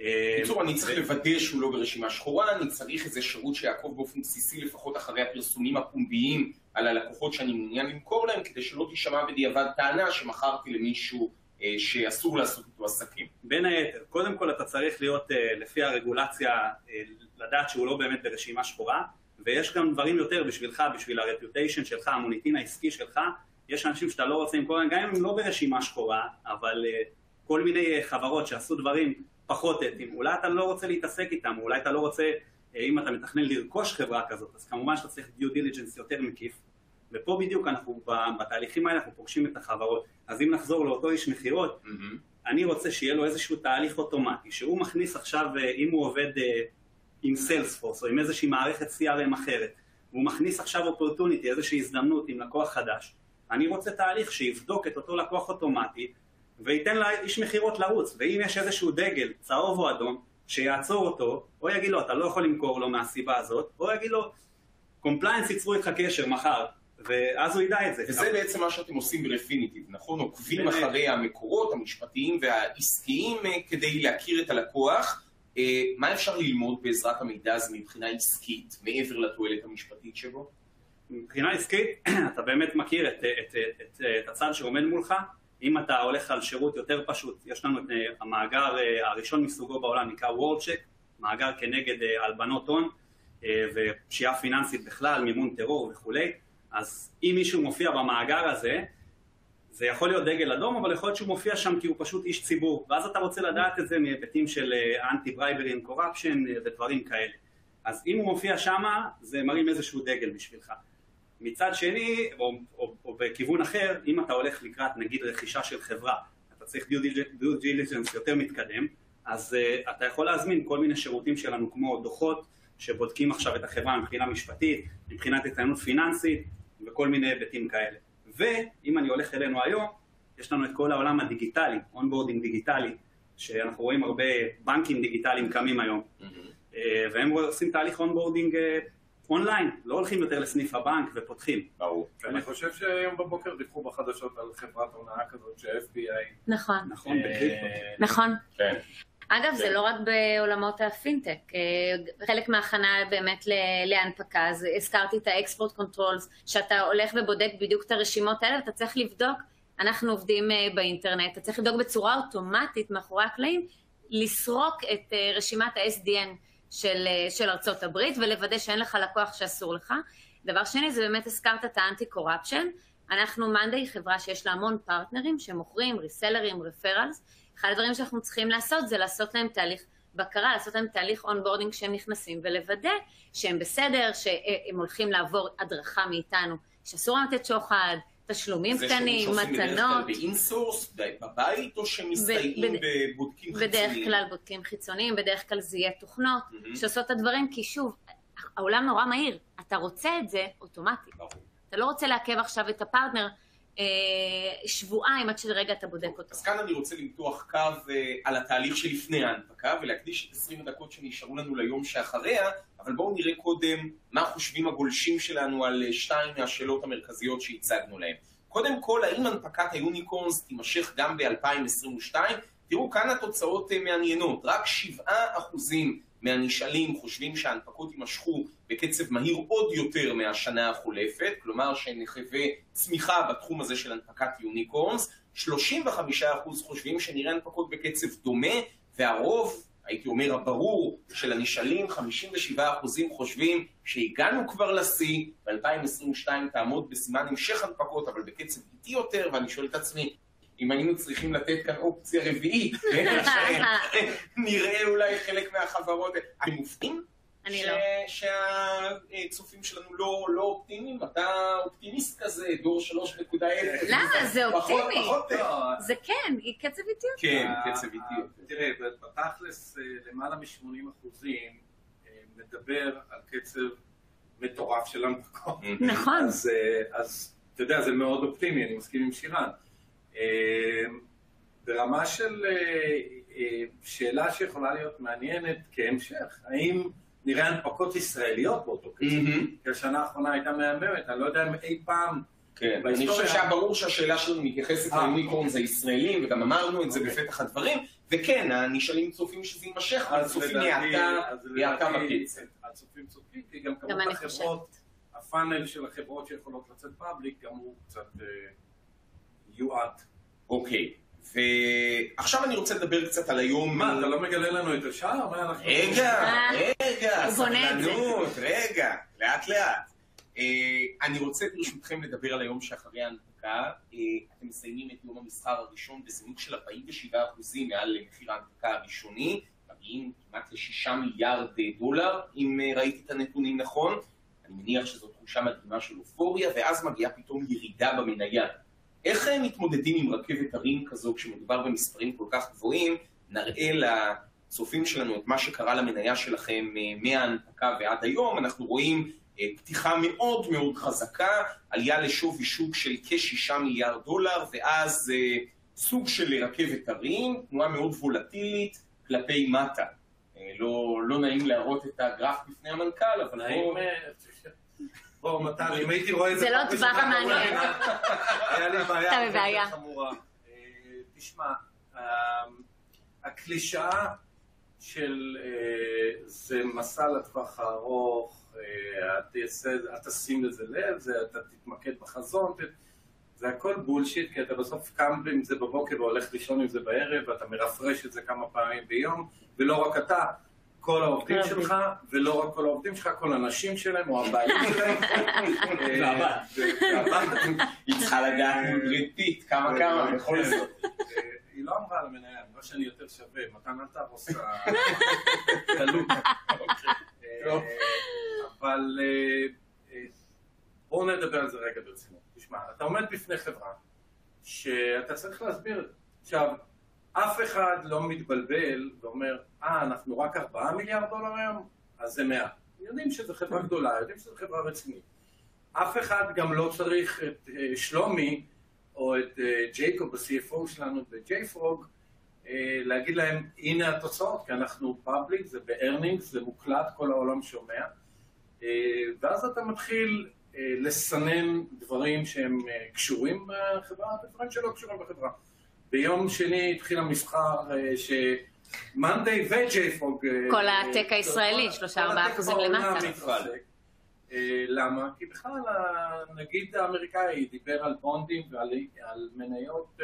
בקיצור, אני צריך לוודא שהוא לא ברשימה שחורה, אני צריך איזה שירות שיעקוב באופן בסיסי לפחות אחרי הפרסומים הפומביים על הלקוחות שאני מעוניין למכור להם, כדי שלא תשמע בדיעבד טענה שמכרתי למישהו שאסור לעשות איתו עסקים. בין היתר, קודם כל אתה צריך להיות לפי הרגולציה, לדעת שהוא לא באמת ברשימה שחורה, ויש גם דברים יותר בשבילך, בשביל הרפיוטיישן שלך, המוניטין העסקי שלך, יש אנשים שאתה לא רוצה למכור, גם אם הם לא ברשימה שחורה, אבל כל מיני חברות שעשו דברים פחות אתיים. אולי אתה לא רוצה להתעסק איתם, אולי אתה לא רוצה, אם אתה מתכנן לרכוש חברה כזאת, אז כמובן שאתה צריך דיו דיליג'נס יותר מקיף. ופה בדיוק אנחנו, בתהליכים האלה אנחנו פוגשים את החברות. אז אם נחזור לאותו איש מחירות, אני רוצה שיהיה לו איזשהו תהליך אוטומטי, שהוא מכניס עכשיו, אם הוא עובד עם Salesforce או עם איזושהי מערכת סי אר אם אחרת, והוא מכניס עכשיו opportunity, איזושהי הזדמנות עם לקוח חדש, אני רוצה תהליך שיבדוק את אותו לקוח אוטומטי, וייתן לאיש מחירות לרוץ, ואם יש איזשהו דגל, צהוב או אדום, שיעצור אותו, או יגיד לו, אתה לא יכול למכור לו מהסיבה הזאת, או יגיד לו, compliance ייצרו איתך קשר מחר, ואז הוא ידע את זה. וזה בעצם מה שאתם עושים ברפיניטיב, נכון? עוקבים אחרי המקורות המשפטיים והעסקיים כדי להכיר את הלקוח. מה אפשר ללמוד בעזרת המידע הזה מבחינה עסקית, מעבר לתועלת המשפטית שבו? מבחינה עסקית, אתה באמת מכיר את, את, את, את, את הצד שעומד מולך. אם אתה הולך על שירות יותר פשוט, יש לנו את המאגר הראשון מסוגו בעולם, נקרא WorldCheck, מאגר כנגד הלבנות הון ופשיעה פיננסית בכלל, מימון טרור וכולי. אז אם מישהו מופיע במאגר הזה, זה יכול להיות דגל אדום, אבל יכול להיות שהוא מופיע שם כי הוא פשוט איש ציבור, ואז אתה רוצה לדעת את זה מהיבטים של anti-bribery and corruption ודברים כאלה. אז אם הוא מופיע שם, זה מרים איזשהו דגל בשבילך. מצד שני, או, או, או בכיוון אחר, אם אתה הולך לקראת, נגיד, רכישה של חברה, אתה צריך due diligence יותר מתקדם, אז uh, אתה יכול להזמין כל מיני שירותים שלנו, כמו דוחות שבודקים עכשיו את החברה מבחינה משפטית, מבחינת התנהלות פיננסית, וכל מיני היבטים כאלה. ואם אני הולך אלינו היום, יש לנו את כל העולם הדיגיטלי, אונבורדינג דיגיטלי, שאנחנו רואים הרבה בנקים דיגיטליים קמים היום, mm-hmm. והם עושים תהליך אונבורדינג אונליין, לא הולכים יותר לסניף הבנק ופותחים. ברור. אני חושב שהיום בבוקר דיווחו בחדשות על חברת הונאה כזאת ש-אף בי איי. נכון. נכון, בקריפטו. נכון. כן. אגב, זה לא רק בעולמות הפינטק, חלק מההכנה באמת להנפקה, אז הזכרתי את האקספורט קונטרולס, שאתה הולך ובודק בדיוק את הרשימות האלה, אתה צריך לבדוק, אנחנו עובדים באינטרנט, אתה צריך לבדוק בצורה אוטומטית מאחורי הקלעים, לסרוק את רשימת ה-אס די אן של, של ארצות הברית, ולוודא שאין לך לקוח שאסור לך. דבר שני, זה באמת הזכרת את האנטי-קורפשן, אנחנו Monday, חברה שיש לה המון פרטנרים שמוכרים, ריסלרים, רפרלס, אחד הדברים שאנחנו צריכים לעשות זה לעשות להם תהליך בקרה, לעשות להם תהליך אונבורדינג כשהם נכנסים, ולוודא שהם בסדר, שהם הולכים לעבור הדרכה מאיתנו, שאסור לתת שוחד, תשלומים קטנים, מתנות. זה שעושים בדרך כלל באינסורס, בבית, או שמסתייעים בבודקים חיצוניים? בדרך כלל בודקים חיצוניים, בדרך כלל זה יהיה תוכנות, שעושות את הדברים, כי שוב, העולם נורא מהיר, אתה רוצה את זה אוטומטית. אתה לא רוצה לעכב עכשיו את הפרטנר, שבועיים עד שרגע אתה בודק אותו. אז כאן אני רוצה למתוח קו על התהליך שלפני ההנפקה ולהקדיש את עשרים דקות שנשארו לנו ליום שאחריה, אבל בואו נראה קודם מה חושבים הגולשים שלנו על שתיים מהשאלות המרכזיות שהצגנו להם. קודם כל, האם הנפקת היוניקורנס תימשך גם ב-אלפיים עשרים ושתיים? תראו, כאן התוצאות מעניינות. רק שבעה אחוז מהנשאלים חושבים שההנפקות יימשכו בקצב מהיר עוד יותר מהשנה החולפת, כלומר שנחווה צמיחה בתחום הזה של הנפקת יוניקורנס, שלושים וחמישה אחוז חושבים שנראה הנפקות בקצב דומה, והרוב, הייתי אומר הברור, של הנשאלים, חמישים ושבעה אחוז חושבים שהגענו כבר לשיא, ב-אלפיים עשרים ושתיים תעמוד בסימן המשך הנפקות, אבל בקצב איטי יותר, ואני שואל את עצמי, אם היינו צריכים לתת כאן אופציה רביעית, נראה אולי חלק מהחברות. אתם מופתעים? אני לא. שהצופים שלנו לא אופטימיים? אתה אופטימיסט כזה, דור שלוש נקודה אפס. למה? זה אופטימי. זה כן, קצב איטי יותר. כן, קצב איטי יותר. תראה, בתכלס למעלה מ-שמונים אחוז מדבר על קצב מטורף של המקום. נכון. אז אתה יודע, זה מאוד אופטימי, אני מסכים עם שירן. ברמה של שאלה שיכולה להיות מעניינת כהמשך, האם נראה הנפקות ישראליות באותו קצב? כי השנה האחרונה הייתה מהממת, אני לא יודע אם אי פעם... אני חושב שהיה ברור שהשאלה שלנו מתייחסת ליוניקורנס הישראלים, וגם אמרנו את זה בפתח הדברים, וכן, הנשאלים צופים שזה יימשך, אבל צופים יעתה בקצב. הצופים צופים, כי גם כמות החברות, הפאנל של החברות שיכולות לצאת פאבליק, גם הוא קצת... יועד. אוקיי, ועכשיו אני רוצה לדבר קצת על היום. מה, אתה לא מגלה לנו את השאר? רגע, רגע, סבלנות, רגע, לאט לאט. אני רוצה ברשותכם לדבר על היום שאחרי ההנפקה. אתם מסיימים את יום המסחר הראשון בזינוק של ארבעים ושבעה אחוז מעל מחיר ההנפקה הראשוני, מגיעים כמעט לשישה מיליארד דולר, אם ראיתי את הנתונים נכון. אני מניח שזו תחושה מדהימה של אופוריה, ואז מגיעה פתאום ירידה במניה. איך הם מתמודדים עם רכבת הרים כזו כשמדובר במספרים כל כך גבוהים? נראה לצופים שלנו את מה שקרה למניה שלכם מההנפקה ועד היום. אנחנו רואים פתיחה מאוד מאוד חזקה, עלייה לשווי שוק של כשישה מיליארד דולר, ואז סוג של רכבת הרים, תנועה מאוד וולטילית כלפי מטה. לא, לא נעים להראות את הגרף בפני המנכ"ל, אבל בואו... בואו, מתן, אם הייתי רואה את זה... זה לא דבר המעניין. היה לי בעיה. אתה בבעיה. תשמע, הקלישאה של זה מסע לטווח הארוך, אתה שים לזה לב, אתה תתמקד בחזון, זה הכל בולשיט, כי אתה בסוף קם עם זה בבוקר והולך לישון עם זה בערב, ואתה מרפרש את זה כמה פעמים ביום, ולא רק אתה, כל העובדים שלך, ולא רק כל העובדים שלך, כל הנשים שלהם, או הבעלים שלהם. היא צריכה לדעת בריטית, כמה כמה, בכל זאת. היא לא אמרה על המנהל, אמרה שאני יותר שווה, מתן אתה עושה תלות. אבל בואו נדבר על זה רגע ברצינות. תשמע, אתה עומד בפני חברה שאתה צריך להסביר. עכשיו, אף אחד לא מתבלבל ואומר, אה, אנחנו רק ארבעה מיליארד דולר היום, אז זה מאה. יודעים שזו חברה גדולה, יודעים שזו חברה רצינית. אף אחד גם לא צריך את שלומי או את ג'ייקוב, ה-סי אף או שלנו ב-JFrog, להגיד להם, הנה התוצאות, כי אנחנו פאבליק, זה ב-earnings, זה מוקלט, כל העולם שומע. ואז אתה מתחיל לסנן דברים שהם קשורים בחברה, ודברים שלא קשורים בחברה. ביום שני התחיל המסחר ש... Monday ו-JFrog... כל הטק הישראלי, שלושה ארבעה אחוזים למטה. למה? כי בכלל, נגיד האמריקאי דיבר על בונדים ועל מניות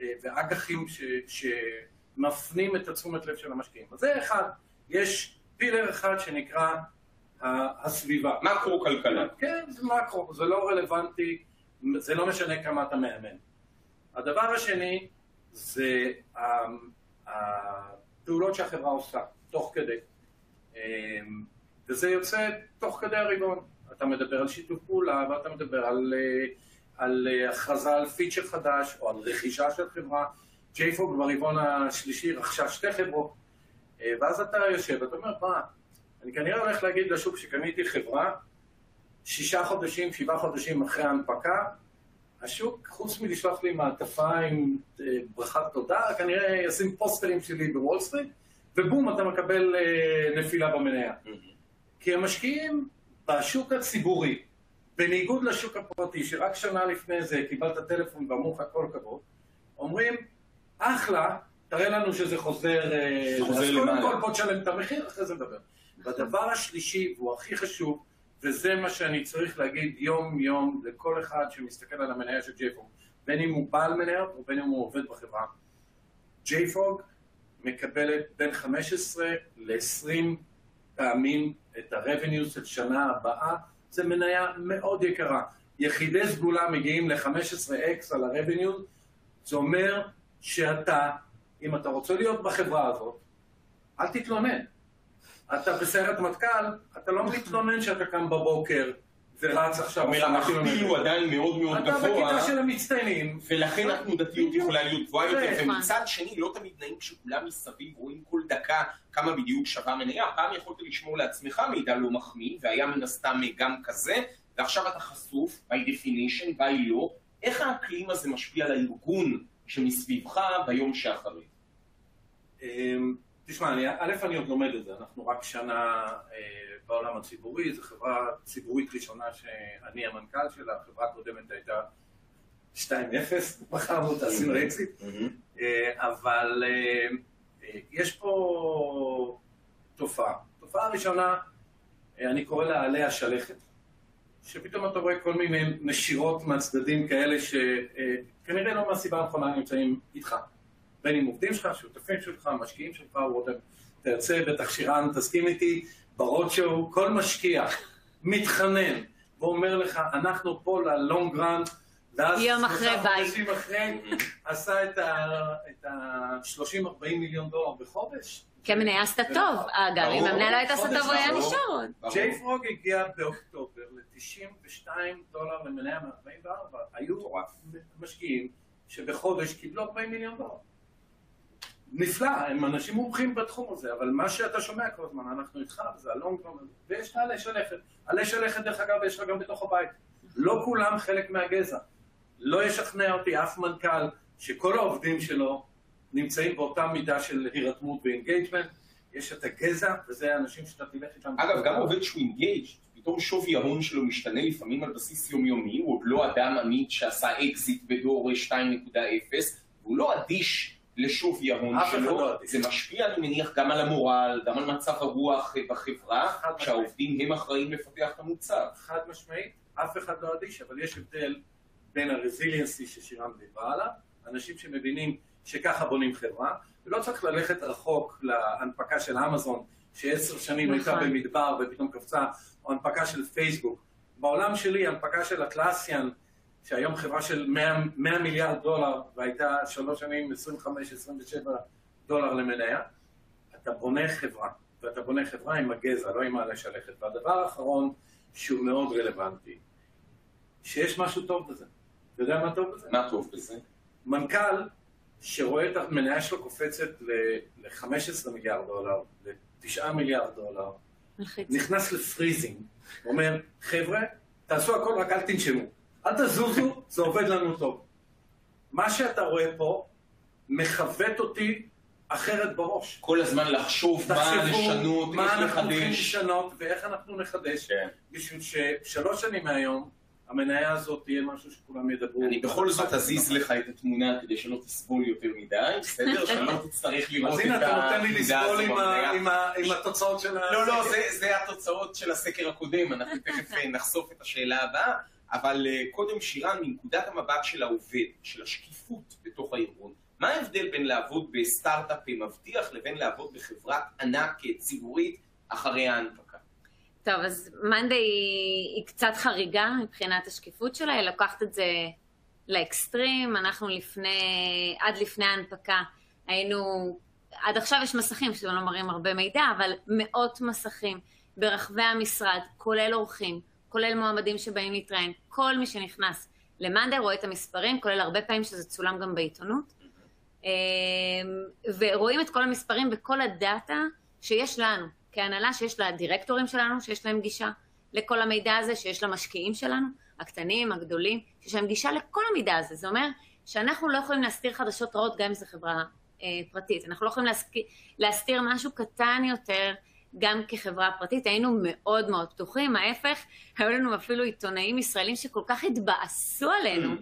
ואגחים שמפנים את תשומת לב של המשקיעים. אז זה אחד, יש פילר אחד שנקרא הסביבה. מקרו-כלכלה. כן, זה מקרו, זה לא רלוונטי, זה לא משנה כמה אתה מאמן. הדבר השני זה הפעולות שהחברה עושה, תוך כדי. וזה יוצא תוך כדי הריבון. אתה מדבר על שיתוף פעולה, ואתה מדבר על, על הכרזה על פיצ'ר חדש, או על רכישה של חברה. JFrog ברבעון השלישי רכשה שתי חברות. ואז אתה יושב, אתה אומר, מה? אני כנראה הולך להגיד לשוק שקניתי חברה, שישה חודשים, שבעה חודשים אחרי ההנפקה, השוק, חוץ מלשלוח לי מעטפה עם ברכת תודה, כנראה ישים פוסטרים שלי בוול סטריט, ובום, אתה מקבל נפילה במניה. כי המשקיעים בשוק הציבורי, בניגוד לשוק הפרטי, שרק שנה לפני זה קיבלת טלפון ואמרו לך כל כבוד, אומרים, אחלה, תראה לנו שזה חוזר, אז קודם כל בוא תשלם את המחיר, אחרי זה נדבר. והדבר השלישי, והוא הכי חשוב, וזה מה שאני צריך להגיד יום-יום לכל אחד שמסתכל על המניה של JFrog, בין אם הוא בעל מניה או בין אם הוא עובד בחברה. JFrog מקבלת בין חמש עשרה לעשרים פעמים את ה-revenue של שנה הבאה. זה מניה מאוד יקרה. יחידי סגולה מגיעים ל-חמש עשרה אקס על ה-revenue. זה אומר שאתה, אם אתה רוצה להיות בחברה הזאת, אל תתלונן. אתה בסרט מטכ"ל, אתה לא מתלונן שאתה קם בבוקר ורץ עכשיו. המכפיל הוא עדיין מאוד מאוד גבוה. אתה בכיתה של המצטיינים. ולכן התנודתיות יכולה להיות גבוהה יותר. ומצד שני, לא תמיד נעים כשכולם מסביב רואים כל דקה כמה בדיוק שווה מניה. פעם יכולת לשמור לעצמך מידע לא מחמיא, והיה מן הסתם גם כזה, ועכשיו אתה חשוף, by definition, by law. איך האקלים הזה משפיע על הארגון שמסביבך ביום שאחרי? תשמע, א', אני עוד לומד את זה, אנחנו רק שנה בעולם הציבורי, זו חברה ציבורית ראשונה שאני המנכ"ל שלה, החברה הקודמת הייתה שתיים אפס, בחרנו אותה, עשינו אקזיט, אבל יש פה תופעה. תופעה ראשונה, אני קורא לה עלי השלכת, שפתאום אתה רואה כל מיני נשירות מהצדדים כאלה שכנראה לא מהסיבה הנכונה נמצאים איתך. בין אם עובדים שלך, שותפים שלך, משקיעים שלך, אתה יוצא בתכשירן, תסכים איתי, ברודשו, כל משקיע מתחנן הוא אומר לך, אנחנו פה ללונג ראנד, ואז שלושה חודשים אחרי, עשה את ה-שלושים עד ארבעים מיליון דולר בחודש. כן, מניה עשתה טוב, אגב, אם המניה לא הייתה עשתה טוב, הוא היה נשאר. ג'ייפרוג הגיע באוקטובר ל-תשעים ושניים דולר למניה מ-ארבעים וארבע. היו משקיעים שבחודש קיבלו ארבעים מיליון דולר. נפלא, הם אנשים מומחים בתחום הזה, אבל מה שאתה שומע כל הזמן, אנחנו איתך, זה הלונג ראנד, ויש לה עלי שלכת. עלי שלכת, דרך אגב, יש לה גם בתוך הבית. לא כולם חלק מהגזע. לא ישכנע אותי אף מנכ"ל שכל העובדים שלו נמצאים באותה מידה של הירתמות ואינגייג'מנט. יש את הגזע, וזה האנשים שאתה תלך איתם. אגב, גם עובד שהוא אינגייג', פתאום שווי ההון שלו משתנה לפעמים על בסיס יומיומי, הוא עוד לא אדם עמית שעשה אקזיט בדור שתיים נקודה אפס, והוא לא אדיש לשווי ההון שלו. זה משפיע, אני מניח, גם על המורל, גם על מצב הרוח בחברה, שהעובדים הם אחראים לפתח את המוצר. חד משמעית. אף אחד לא אדיש, אבל יש הבדל בין הרזיליאנסי ששירם דיברה עליו, אנשים שמבינים שככה בונים חברה, ולא צריך ללכת רחוק להנפקה של אמזון, שעשר שנים הייתה במדבר ופתאום קפצה, או הנפקה של פייסבוק. בעולם שלי, הנפקה של אטלסיאן, שהיום חברה של מאה מיליארד דולר, והייתה שלוש שנים, עשרים וחמש עד עשרים ושבע דולר למניה, אתה בונה חברה, ואתה בונה חברה עם הגזע, לא עם העלי שלכת. והדבר האחרון, שהוא מאוד רלוונטי, שיש משהו טוב בזה. אתה יודע מה טוב בזה? מה טוב בזה? מנכ"ל שרואה את המניה שלו קופצת ל-חמישה עשר מיליארד דולר, ל-תשעה מיליארד דולר, נכנס לפריזינג, אומר, חבר'ה, תעשו הכל, רק אל תנשמו. אל תזוזו, זה עובד לנו טוב. מה שאתה רואה פה, מכוות אותי אחרת בראש. כל הזמן לחשוב מה לשנות, מה אנחנו הולכים לשנות ואיך אנחנו נחדש, בשביל ששלוש שנים מהיום המניה הזאת תהיה משהו שכולם ידברו. אני בכל זאת אזיז לך את התמונה כדי שלא תסבול יותר מדי, בסדר? שלא תצטרך לראות את המידה הזאת. אז הנה, אתה נותן לי לסבול עם התוצאות של הסקר. לא, לא, זה התוצאות של הסקר הקודם, אנחנו תכף נחשוף את השאלה הבאה, אבל קודם שירן, מנקודת המבט של העובד, של השקיפות בתוך הארגון, מה ההבדל בין לעבוד בסטארט-אפ מבטיח לבין לעבוד בחברת ענק ציבורית אחרי ההנפקה? טוב, אז Monday היא קצת חריגה מבחינת השקיפות שלה, היא לוקחת את זה לאקסטרים, אנחנו לפני, עד לפני ההנפקה היינו, עד עכשיו יש מסכים, שזה לא מראים הרבה מידע, אבל מאות מסכים ברחבי המשרד, כולל אורחים, כולל מועמדים שבאים להתראיין, כל מי שנכנס ל-Monday רואה את המספרים, כולל הרבה פעמים שזה צולם גם בעיתונות, ורואים את כל המספרים בכל הדאטה שיש לנו, כהנהלה שיש לה דירקטורים שלנו, שיש להם גישה לכל המידע הזה, שיש לה משקיעים שלנו, הקטנים, הגדולים, שיש להם גישה לכל המידע הזה. זה אומר שאנחנו לא יכולים להסתיר חדשות רעות גם אם זו חברה אה, פרטית. אנחנו לא יכולים להסתיר משהו קטן יותר גם כחברה פרטית. היינו מאוד מאוד פתוחים, ההפך, היו לנו אפילו עיתונאים ישראלים שכל כך התבאסו עלינו,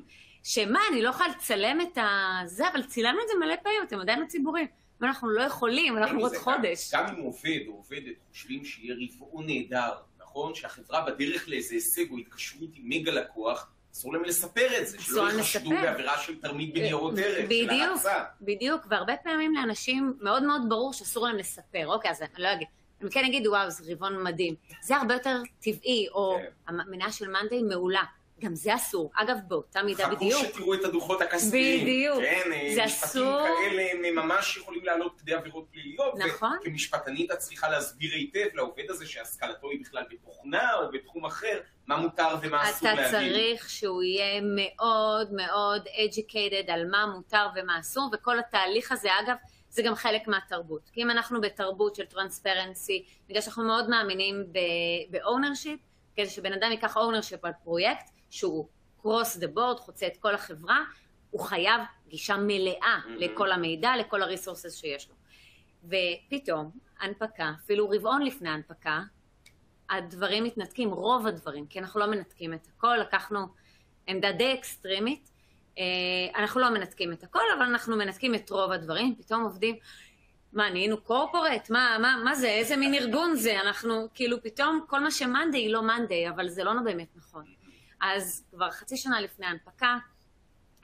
שמה, אני לא יכולה לצלם את זה, אבל צילמנו את זה מלא פעמים, אתם עדיין הציבורים. ואנחנו לא יכולים, אנחנו עוד חודש. גם אם עובד או עובדת, חושבים שיהיה רבעון נהדר, נכון? שהחברה בדרך לאיזה הישג או התקשרות עם מגה לקוח, אסור להם לספר את זה, שלא יחשדו בעבירה של תרמית בניירות ערך, של ההרצאה. בדיוק, והרבה פעמים לאנשים מאוד מאוד ברור שאסור להם לספר. אוקיי, אז אני לא אגיד. אני כן אגיד, וואו, זה רבעון מדהים. זה הרבה יותר טבעי, או המניה של Monday מעולה. גם זה אסור. אגב, באותה מידה בדיוק. חכו שתראו את הדוחות הכספיים. בדיוק. כן, משפטים כאלה, הם ממש יכולים לעלות כדי עבירות פליליות. נכון. וכמשפטנית את צריכה להסביר היטב לעובד הזה שהשכלתו היא בכלל בתוכנה או בתחום אחר, מה מותר ומה אסור להבין. אתה צריך שהוא יהיה מאוד מאוד educated על מה מותר ומה אסור, וכל התהליך הזה, אגב, זה גם חלק מהתרבות. כי אם אנחנו בתרבות של טרנספרנסי, בגלל שאנחנו מאוד מאמינים ב-ownership, כדי שבן אדם ייקח ownership על פרויקט, שהוא cross the board, חוצה את כל החברה, הוא חייב גישה מלאה לכל המידע, לכל הריסורסס שיש לו. ופתאום, הנפקה, אפילו רבעון לפני ההנפקה, הדברים מתנתקים, רוב הדברים, כי אנחנו לא מנתקים את הכל, לקחנו עמדה די אקסטרימית, אנחנו לא מנתקים את הכל, אבל אנחנו מנתקים את רוב הדברים, פתאום עובדים, מה, נהיינו קורפורט? מה, מה, מה זה? איזה מין ארגון זה? אנחנו, כאילו, פתאום כל מה שמאנדי היא לא מאנדי, אבל זה לא באמת נכון. אז כבר חצי שנה לפני ההנפקה,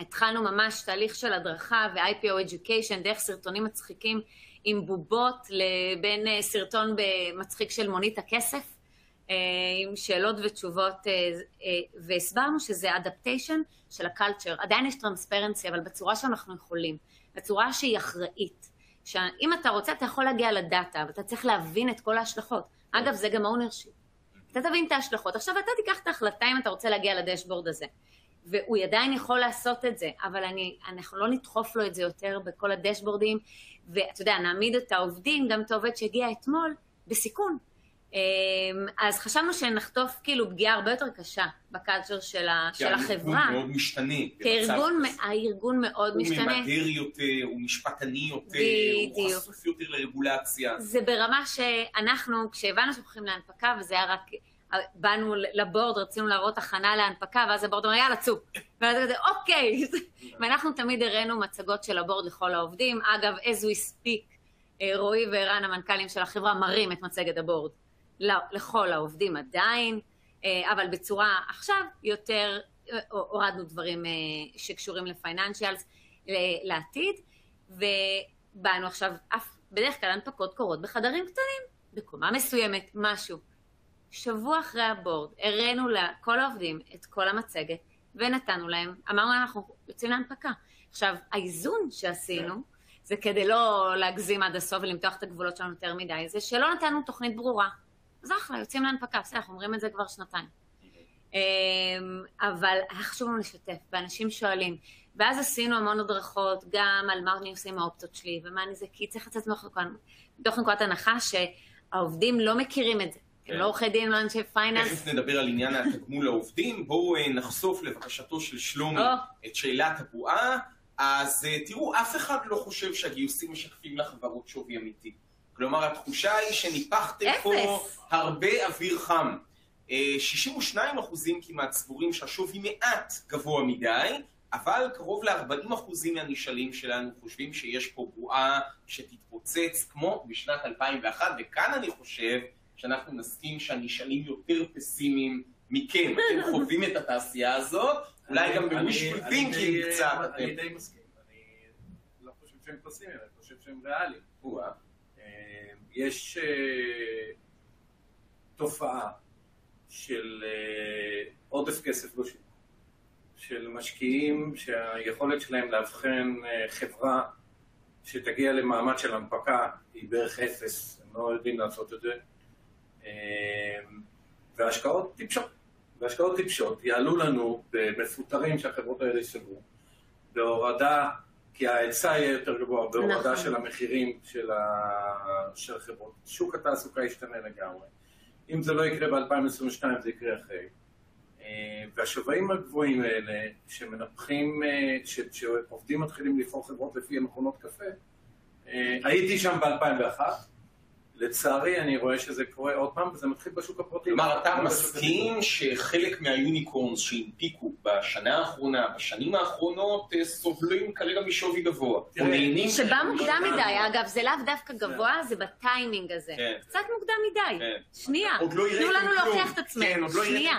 התחלנו ממש תהליך של הדרכה ו-איי פי או education, דרך סרטונים מצחיקים עם בובות, לבין סרטון מצחיק של מונית הכסף, עם שאלות ותשובות, והסברנו שזה אדפטיישן של הקלצ'ר. עדיין יש טרנספרנסי, אבל בצורה שאנחנו יכולים, בצורה שהיא אחראית. שאם אתה רוצה, אתה יכול להגיע לדאטה, ואתה צריך להבין את כל ההשלכות. אגב, זה גם אונרשיפ. אתה תבין את ההשלכות. עכשיו אתה תיקח את ההחלטה אם אתה רוצה להגיע לדשבורד הזה. והוא עדיין יכול לעשות את זה, אבל אני, אנחנו לא נדחוף לו את זה יותר בכל הדשבורדים, ואתה יודע, נעמיד את העובדים, גם את העובד שהגיע אתמול, בסיכון. אז חשבנו שנחטוף כאילו פגיעה הרבה יותר קשה בקלצ'ר של החברה. כי הארגון מאוד משתנה. הארגון מאוד משתנה. הוא ממדר יותר, הוא משפטני יותר, הוא חשוף יותר לרגולציה. זה ברמה שאנחנו, כשהבנו שהולכים להנפקה, וזה היה רק... באנו לבורד, רצינו להראות הכנה להנפקה, ואז הבורד אומר, יאללה, צאו. ואז כזה, אוקיי. ואנחנו תמיד הראינו מצגות של הבורד לכל העובדים. אגב, as we speak, רועי וערן, המנכ"לים של החברה, מרים את מצגת הבורד לכל העובדים עדיין, אבל בצורה עכשיו יותר, הורדנו דברים שקשורים לפייננשיאלס לעתיד, ובאנו עכשיו, בדרך כלל הנפקות קורות בחדרים קטנים, בקומה מסוימת, משהו. שבוע אחרי הבורד, הראינו לכל העובדים את כל המצגת, ונתנו להם, אמרנו אנחנו יוצאים להנפקה. עכשיו, האיזון שעשינו, זה כדי לא להגזים עד הסוף ולמתוח את הגבולות שלנו יותר מדי, זה שלא נתנו תוכנית ברורה. אז אחלה, יוצאים להנפקה, בסדר, אנחנו אומרים את זה כבר שנתיים. אבל חשוב לנו לשתף, ואנשים שואלים, ואז עשינו המון הדרכות, גם על מה אני עושה עם האופציות שלי, ומה אני זה, כי צריך לצאת מתוך נקודת הנחה שהעובדים לא מכירים את זה. הם לא עורכי דין, לא אנשי פייננס. תכף נדבר על עניין התגמול לעובדים. בואו נחשוף לבקשתו של שלומי את שאלת הבועה. אז תראו, אף אחד לא חושב שהגיוסים משקפים לחברות שווי אמיתי. כלומר, התחושה היא שניפחתם פה הרבה אוויר חם. שישים ושניים אחוזים כמעט סבורים שהשווי מעט גבוה מדי, אבל קרוב ל-ארבעים אחוזים מהנשאלים שלנו חושבים שיש פה בועה שתתפוצץ כמו בשנת אלפיים ואחת, וכאן אני חושב שאנחנו נסכים שהנשאלים יותר פסימיים מכם. אתם חווים את התעשייה הזאת, אולי גם במשפטים כי קצת אתם. אני די מסכים, אני לא חושב שהם פסימיים, אני חושב שהם ריאליים. יש תופעה של עודף כסף בשוק, של משקיעים שהיכולת שלהם להבחן חברה שתגיע למעמד של הנפקה היא בערך אפס, הם לא יודעים לעשות את זה. וההשקעות טיפשות, וההשקעות טיפשות יעלו לנו במפוטרים שהחברות האלה סגרו, בהורדה, כי ההיצע יהיה יותר גבוה, בהורדה של המחירים של החברות. שוק התעסוקה ישתנה לגמרי. אם זה לא יקרה ב-אלפיים עשרים ושתיים, זה יקרה אחרי. והשווים הגבוהים האלה, שמנפחים, שעובדים מתחילים לבחור חברות לפי מכונות קפה, הייתי שם ב-אלפיים ואחת, לצערי, אני רואה שזה קורה עוד פעם, וזה מתחיל בשוק הפרטי. כלומר, אתה מסכים שחלק מהיוניקורנס שהנפיקו בשנה האחרונה, בשנים האחרונות, סובלים כרגע משווי גבוה. שבא מוקדם מדי, אגב, זה לאו דווקא גבוה, זה בטיימינג הזה. קצת מוקדם מדי. שנייה. תנו לנו להוכיח את עצמנו. שנייה.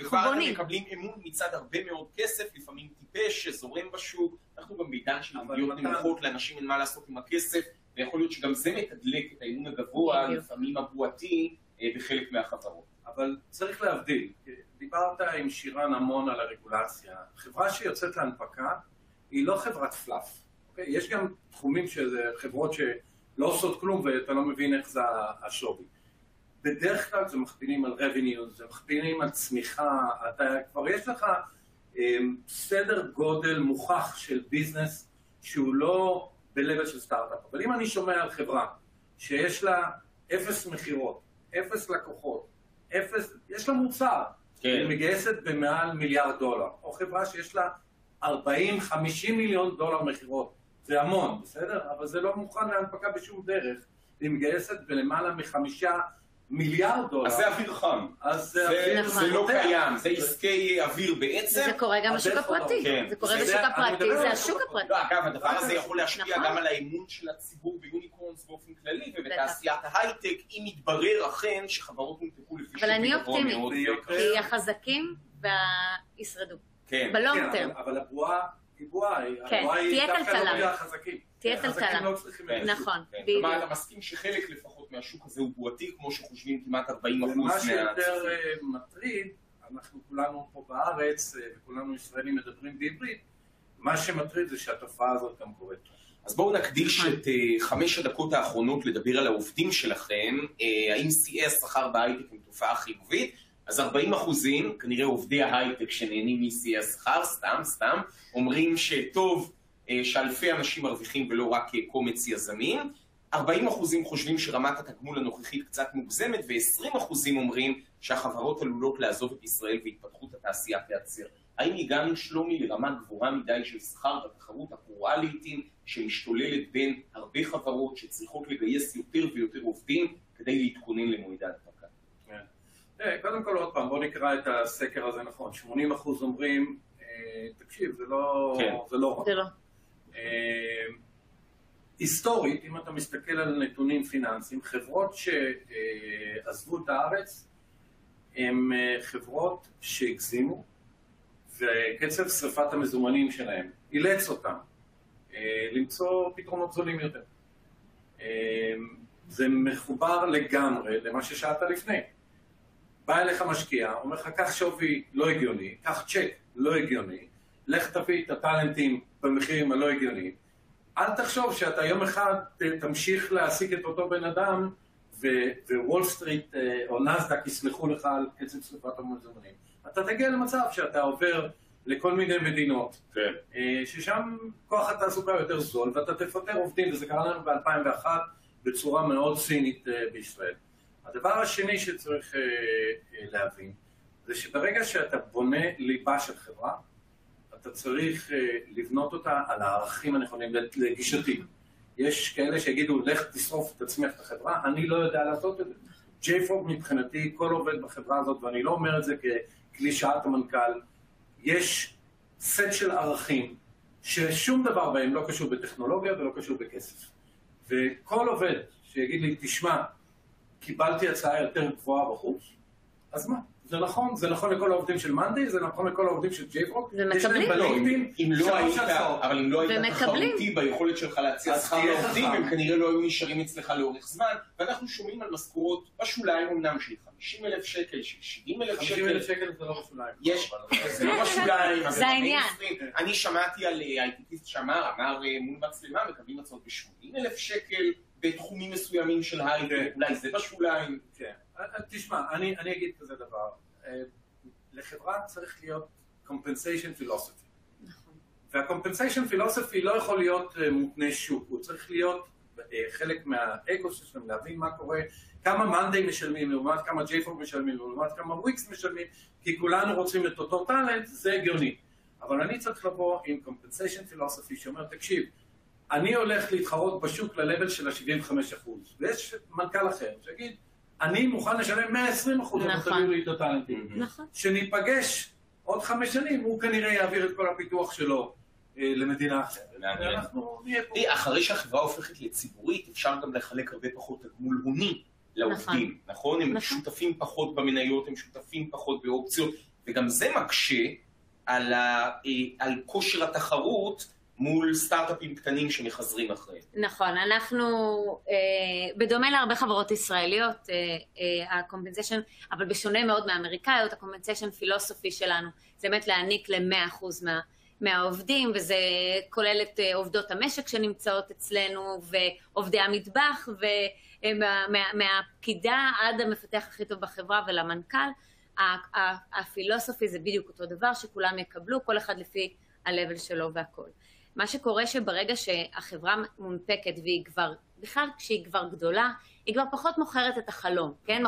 וכבר אתם מקבלים אמון מצד הרבה מאוד כסף, לפעמים טיפש שזורם בשוק. אנחנו גם בעידן של עמדיות נמוכות, לאנשים אין מה לעשות עם הכסף. ויכול להיות שגם זה מתדלק את האימון הגבוה, לפעמים הבועתי, בחלק מהחברות. אבל צריך להבדיל. דיברת עם שירן המון על הרגולציה. חברה שיוצאת להנפקה היא לא חברת פלאף. יש גם תחומים שזה חברות שלא עושות כלום ואתה לא מבין איך זה השווי. בדרך כלל זה מכפילים על revenues, זה מכפילים על צמיחה. אתה כבר יש לך סדר גודל מוכח של ביזנס שהוא לא... בלבל של סטארט-אפ. אבל אם אני שומע על חברה שיש לה אפס מחירות, אפס לקוחות, אפס, יש לה מוצר, כן. היא מגייסת במעל מיליארד דולר, או חברה שיש לה ארבעים חמישים מיליון דולר מחירות, זה המון, בסדר? אבל זה לא מוכן להנפקה בשום דרך, היא מגייסת בלמעלה מחמישה מיליארד דולר. אז זה אוויר חם. אז זה, זה, זה לא קיים, זה עסקי אוויר בעצם. זה קורה גם בשוק הפרטי. כן. זה קורה בשוק הפרטי, זה השוק הפרטי. לא, אגב, הדבר הזה יכול להשפיע נכון. גם על האמון של הציבור ביוניקורנס באופן כללי, ובתעשיית ההייטק, אם יתברר אכן שחברות נתקו לפי שוב גבוה מאוד. כי החזקים ישרדו. כן. בלונג טרם. אבל הבועה היא בועה. כן, תהיה כלכלה. תהיה טלטלה. נכון. כלומר, אתה מסכים שחלק לפחות מהשוק הזה הוא בועתי, כמו שחושבים כמעט ארבעים אחוז מה... ומה שיותר מטריד, אנחנו כולנו פה בארץ, וכולנו ישראלים מדברים בעברית, מה שמטריד זה שהתופעה הזאת גם קורית. אז בואו נקדיש את חמש הדקות האחרונות לדבר על העובדים שלכם. האם שיאי שכר בהייטק הם תופעה חיובית? אז ארבעים אחוזים, כנראה עובדי ההייטק שנהנים משיאי שכר, סתם, סתם, אומרים שטוב שאלפי אנשים מרוויחים ולא רק קומץ יזמים. ארבעים אחוזים חושבים שרמת התגמול הנוכחית קצת מוגזמת, ו-עשרים אחוזים אומרים שהחברות עלולות לעזוב את ישראל והתפתחות התעשייה תיעצר. האם הגענו, שלומי, לרמה גבוהה מדי של שכר בתחרות הפרועה לעתים, שמשתוללת בין הרבה חברות שצריכות לגייס יותר ויותר עובדים כדי להתכונן למועד ההדפקה? קודם כל, עוד פעם, בוא נקרא את הסקר הזה נכון. שמונים אחוז אומרים, תקשיב, זה לא רע. היסטורית, אם אתה מסתכל על נתונים פיננסיים, חברות שעזבו את הארץ הן חברות שהגזימו, וקצב שריפת המזומנים שלהם אילץ אותם למצוא פתרונות זולים יותר. זה מחובר לגמרי למה ששאלת לפני. בא אליך משקיע, אומר לך, קח שווי לא הגיוני, קח צ'ק לא הגיוני, לך תביא את הטלנטים במחירים הלא הגיוניים. אל תחשוב שאתה יום אחד תמשיך להעסיק את אותו בן אדם, ווול סטריט או נסדק יסלחו לך על קצב שריפת המזומנים. אתה תגיע למצב שאתה עובר לכל מיני מדינות, כן. ששם כוח התעסוקה יותר זול, ואתה תפטר עובדים, וזה קרה לנו ב-אלפיים ואחת בצורה מאוד סינית בישראל. הדבר השני שצריך להבין, זה שברגע שאתה בונה ליבה של חברה, אתה צריך לבנות אותה על הערכים הנכונים לגישתי. יש כאלה שיגידו, לך תשרוף תצמיח את החברה, אני לא יודע לעשות את זה. JFrog מבחינתי, כל עובד בחברה הזאת, ואני לא אומר את זה כקלישאת המנכ"ל, יש סט של ערכים ששום דבר בהם לא קשור בטכנולוגיה ולא קשור בכסף. וכל עובד שיגיד לי, תשמע, קיבלתי הצעה יותר גבוהה בחוץ, אז מה? זה נכון, זה נכון לכל העובדים של Monday, זה נכון לכל העובדים של JFrog. ומקבלים. לא, אם, אם לא היית, אבל אם לא היית תחרותי ביכולת שלך להציע שכר לעובדים, הם כנראה לא היו נשארים אצלך לאורך זמן, ואנחנו שומעים על משכורות בשוליים אמנם של חמישים אלף שקל, של שבעים אלף שקל. חמישים אלף שקל זה לא בשוליים. יש, זה לא בשוליים. זה העניין. אני שמעתי על הייטקיסט שאמר, אמר מול מצלמה, מקבלים הצעות ב-שמונים אלף שקל, בתחומים מסוימים של הייטק, אולי זה בשוליים. כן. תשמע, אני, אני אגיד כזה דבר, לחברה צריך להיות compensation philosophy. נכון. וה-compensation philosophy לא יכול להיות מותנה שוק, הוא צריך להיות חלק מהאקוסיסטם, להבין מה קורה, כמה Monday משלמים, לעומת כמה JFrog משלמים, לעומת כמה Wix משלמים, כי כולנו רוצים את אותו טלנט, זה הגיוני. אבל אני צריך לבוא עם compensation philosophy שאומר, תקשיב, אני הולך להתחרות בשוק ללבל של ה-שבעים וחמישה אחוז, ויש מנכ"ל אחר שיגיד, אני מוכן לשלם מאה ועשרים אחוז לתביאו לי את הטלנטים. שניפגש עוד חמש שנים, הוא כנראה יעביר את כל הפיתוח שלו למדינה אחרת. ואנחנו נהיה פה. אחרי שהחברה הופכת לציבורית, אפשר גם לחלק הרבה פחות תגמול הוני לעובדים, נכון? הם שותפים פחות במניות, הם שותפים פחות באופציות, וגם זה מקשה על כושר התחרות, מול סטארט-אפים קטנים שמחזרים אחרי. נכון, אנחנו, אה, בדומה להרבה חברות ישראליות, אה, אה, הקומפנסיישן, אבל בשונה מאוד מהאמריקאיות, הקומפנסיישן פילוסופי שלנו, זה באמת להעניק ל-מאה אחוז מה, מהעובדים, וזה כולל את עובדות המשק שנמצאות אצלנו, ועובדי המטבח, ומה, מה, מהפקידה עד המפתח הכי טוב בחברה ולמנכ"ל. הפילוסופי זה בדיוק אותו דבר, שכולם יקבלו, כל אחד לפי הלבל שלו והכל. מה שקורה שברגע שהחברה מונפקת והיא כבר, בכלל כשהיא כבר גדולה, היא כבר פחות מוכרת את החלום, כן?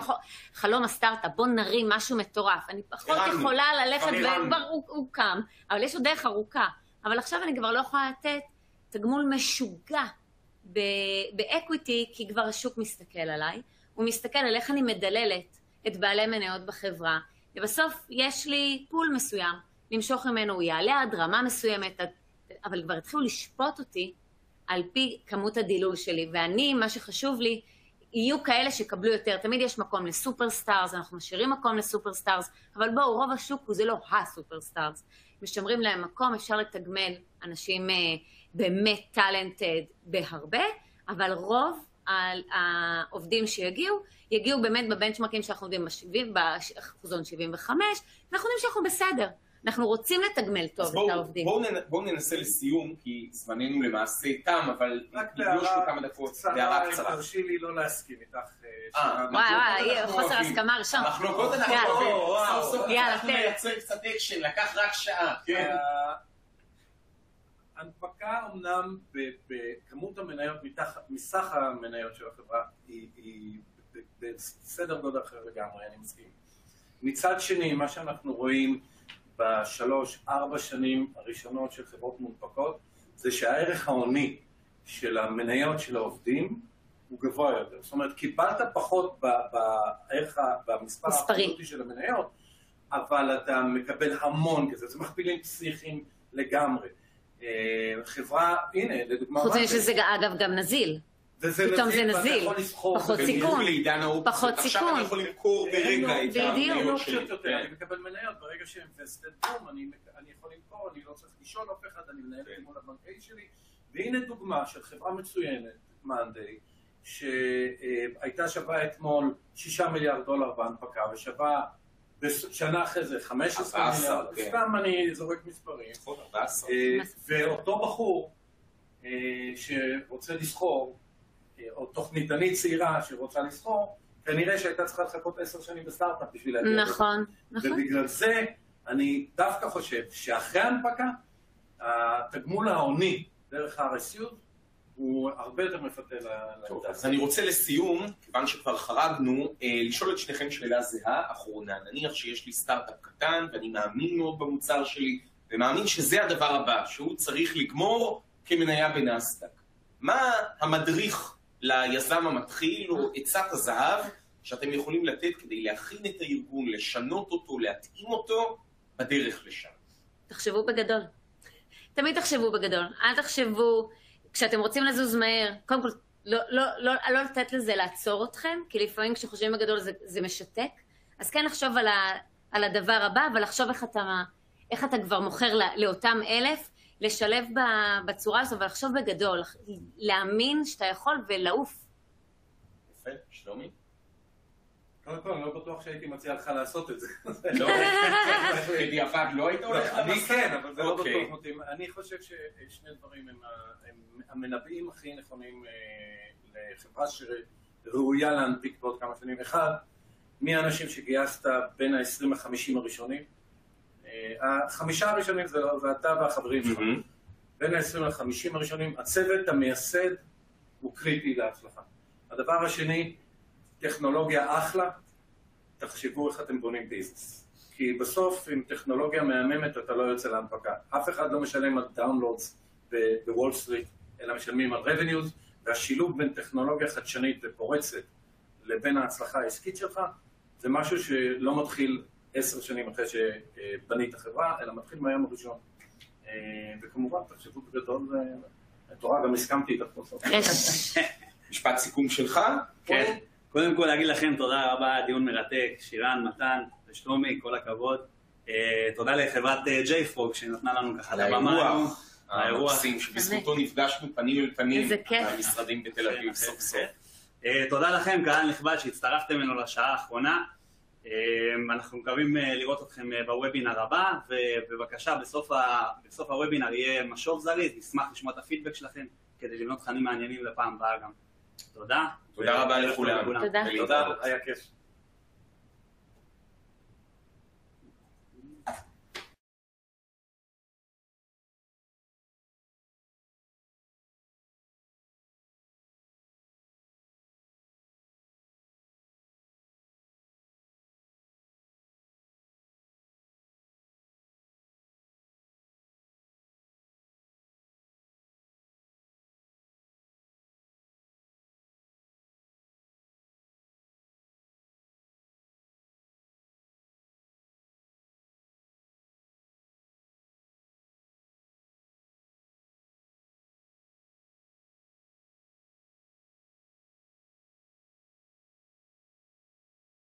חלום הסטארט-אפ, בוא נרים משהו מטורף. אני פחות יכולה ללכת וכבר הוא קם, אבל יש עוד דרך ארוכה. אבל עכשיו אני כבר לא יכולה לתת תגמול משוגע באקוויטי, כי כבר השוק מסתכל עליי. הוא מסתכל על איך אני מדללת את בעלי מניות בחברה. ובסוף יש לי פול מסוים, למשוך ממנו, הוא יעלה עד רמה מסוימת, אבל כבר התחילו לשפוט אותי על פי כמות הדילול שלי, ואני, מה שחשוב לי, יהיו כאלה שקבלו יותר. תמיד יש מקום לסופרסטארס, אנחנו משאירים מקום לסופרסטארס, אבל בואו, רוב השוק הוא זה לא הסופרסטארס. משמרים להם מקום, אפשר לתגמל אנשים באמת טלנטד בהרבה, אבל רוב העובדים שיגיעו, יגיעו באמת בבנצ'מרקים שאנחנו יודעים בחוזון שבעים וחמש, אנחנו יודעים שאנחנו בסדר. אנחנו רוצים לתגמל טוב את בוא, העובדים. בואו בוא ננסה לסיום, כי זמננו למעשה תם, אבל נגלוש לו כמה דקות. להראה קצרה. תרשי לי לא להסכים איתך. אה, וואי, חוסר הסכמה ראשון. המחלוקות אנחנו אוהבים. סוף סוף אנחנו מייצר קצת אקשן, לקח רק שעה. ההנפקה אמנם בכמות המניות, מסך המניות של החברה, היא בסדר גודל אחר לגמרי, אני מסכים. מצד שני, מה שאנחנו רואים, בשלוש, ארבע שנים הראשונות של חברות מונפקות, זה שהערך ההוני של המניות של העובדים הוא גבוה יותר. זאת אומרת, קיבלת פחות בערך, במספר האחוזי של המניות, אבל אתה מקבל המון כזה, זה מכפילים פסיכיים לגמרי. חברה, הנה, לדוגמה... חוץ שזה אגב גם נזיל. פתאום זה נזיל, פחות סיכון, פחות סיכון. עכשיו אני יכול למכור ברגע את המניות שלי. אני מקבל מניות, ברגע שהם וסטד בום, אני יכול למכור, אני לא צריך לישון אף אחד, אני מנהל את המון הבנקאי שלי. והנה דוגמה של חברה מצוינת, Monday, שהייתה שווה אתמול שישה מיליארד דולר בהנפקה, ושווה שנה אחרי זה חמישה עשר מיליארד, סתם אני זורק מספרים. ואותו בחור שרוצה לסחור, או תוכניתנית צעירה שרוצה לסחור, כנראה שהייתה צריכה לחכות עשר שנים בסטארט-אפ בשביל להגיע לזה. נכון, נכון. ובגלל זה אני דווקא חושב שאחרי ההנפקה, התגמול ההוני דרך הרסיות הוא הרבה יותר מפתה לדעת. אז אני רוצה לסיום, כיוון שכבר חרגנו, לשאול את שניכם שאלה זהה, אחרונה. נניח שיש לי סטארט-אפ קטן, ואני מאמין מאוד במוצר שלי, ומאמין שזה הדבר הבא, שהוא צריך לגמור כמניה בנאסדק. מה המדריך ליזם המתחיל או עצת הזהב שאתם יכולים לתת כדי להכין את הארגון, לשנות אותו, להתאים אותו בדרך לשם? תחשבו בגדול. תמיד תחשבו בגדול. אל תחשבו, כשאתם רוצים לזוז מהר, קודם כל, לא, לא, לא, לא לתת לזה לעצור אתכם, כי לפעמים כשחושבים בגדול זה, זה משתק. אז כן לחשוב על, ה, על הדבר הבא, אבל לחשוב איך אתה, איך אתה כבר מוכר לא, לאותם אלף, לשלב בצורה הזו, ולחשוב בגדול, להאמין שאתה יכול ולעוף. יפה, שלומי? קודם כל, אני לא בטוח שהייתי מציע לך לעשות את זה. לא, בדיעבד לא היית הולך? אני כן, אבל זה לא בטוח מתאים. אני חושב ששני דברים הם המנבאים הכי נכונים לחברה שראויה להנפיק בעוד כמה שנים. אחד, מי האנשים שגייסת בין ה-עשרים לחמישים הראשונים? החמישה הראשונים זה אתה והחברים שלך. בין ה-עשרים לחמישים הראשונים, הצוות המייסד הוא קריטי להצלחה. הדבר השני, טכנולוגיה אחלה, תחשבו איך אתם בונים ביזנס. כי בסוף, עם טכנולוגיה מהממת, אתה לא יוצא להנפקה. אף אחד לא משלם על דאונלודס בוול סטריט, אלא משלמים על רבניוז, והשילוב בין טכנולוגיה חדשנית ופורצת לבין ההצלחה העסקית שלך, זה משהו שלא מתחיל עשר שנים אחרי שבנית החברה, אלא מתחיל מהיום הראשון. וכמובן, תחשבו בגדול, התורה גם הסכמתי איתך בסוף. משפט סיכום שלך? כן. קודם כל להגיד לכם תודה רבה, דיון מרתק, שירן, מתן ושלומי, כל הכבוד. תודה לחברת JFrog שנתנה לנו ככה לבמה. האירוע. שבזכותו נפגשנו פנים אל פנים במשרדים בתל אביב סוף סוף. תודה לכם, קהל נכבד שהצטרפתם אלינו לשעה האחרונה. אנחנו מקווים לראות אתכם בוובינר הבא, ובבקשה בסוף, ה... בסוף הוובינר יהיה משוב זריז, נשמח לשמוע את הפידבק שלכם כדי לבנות תכנים מעניינים לפעם הבאה גם. תודה. תודה ו... רבה לכולם. תודה. תודה, היה כיף.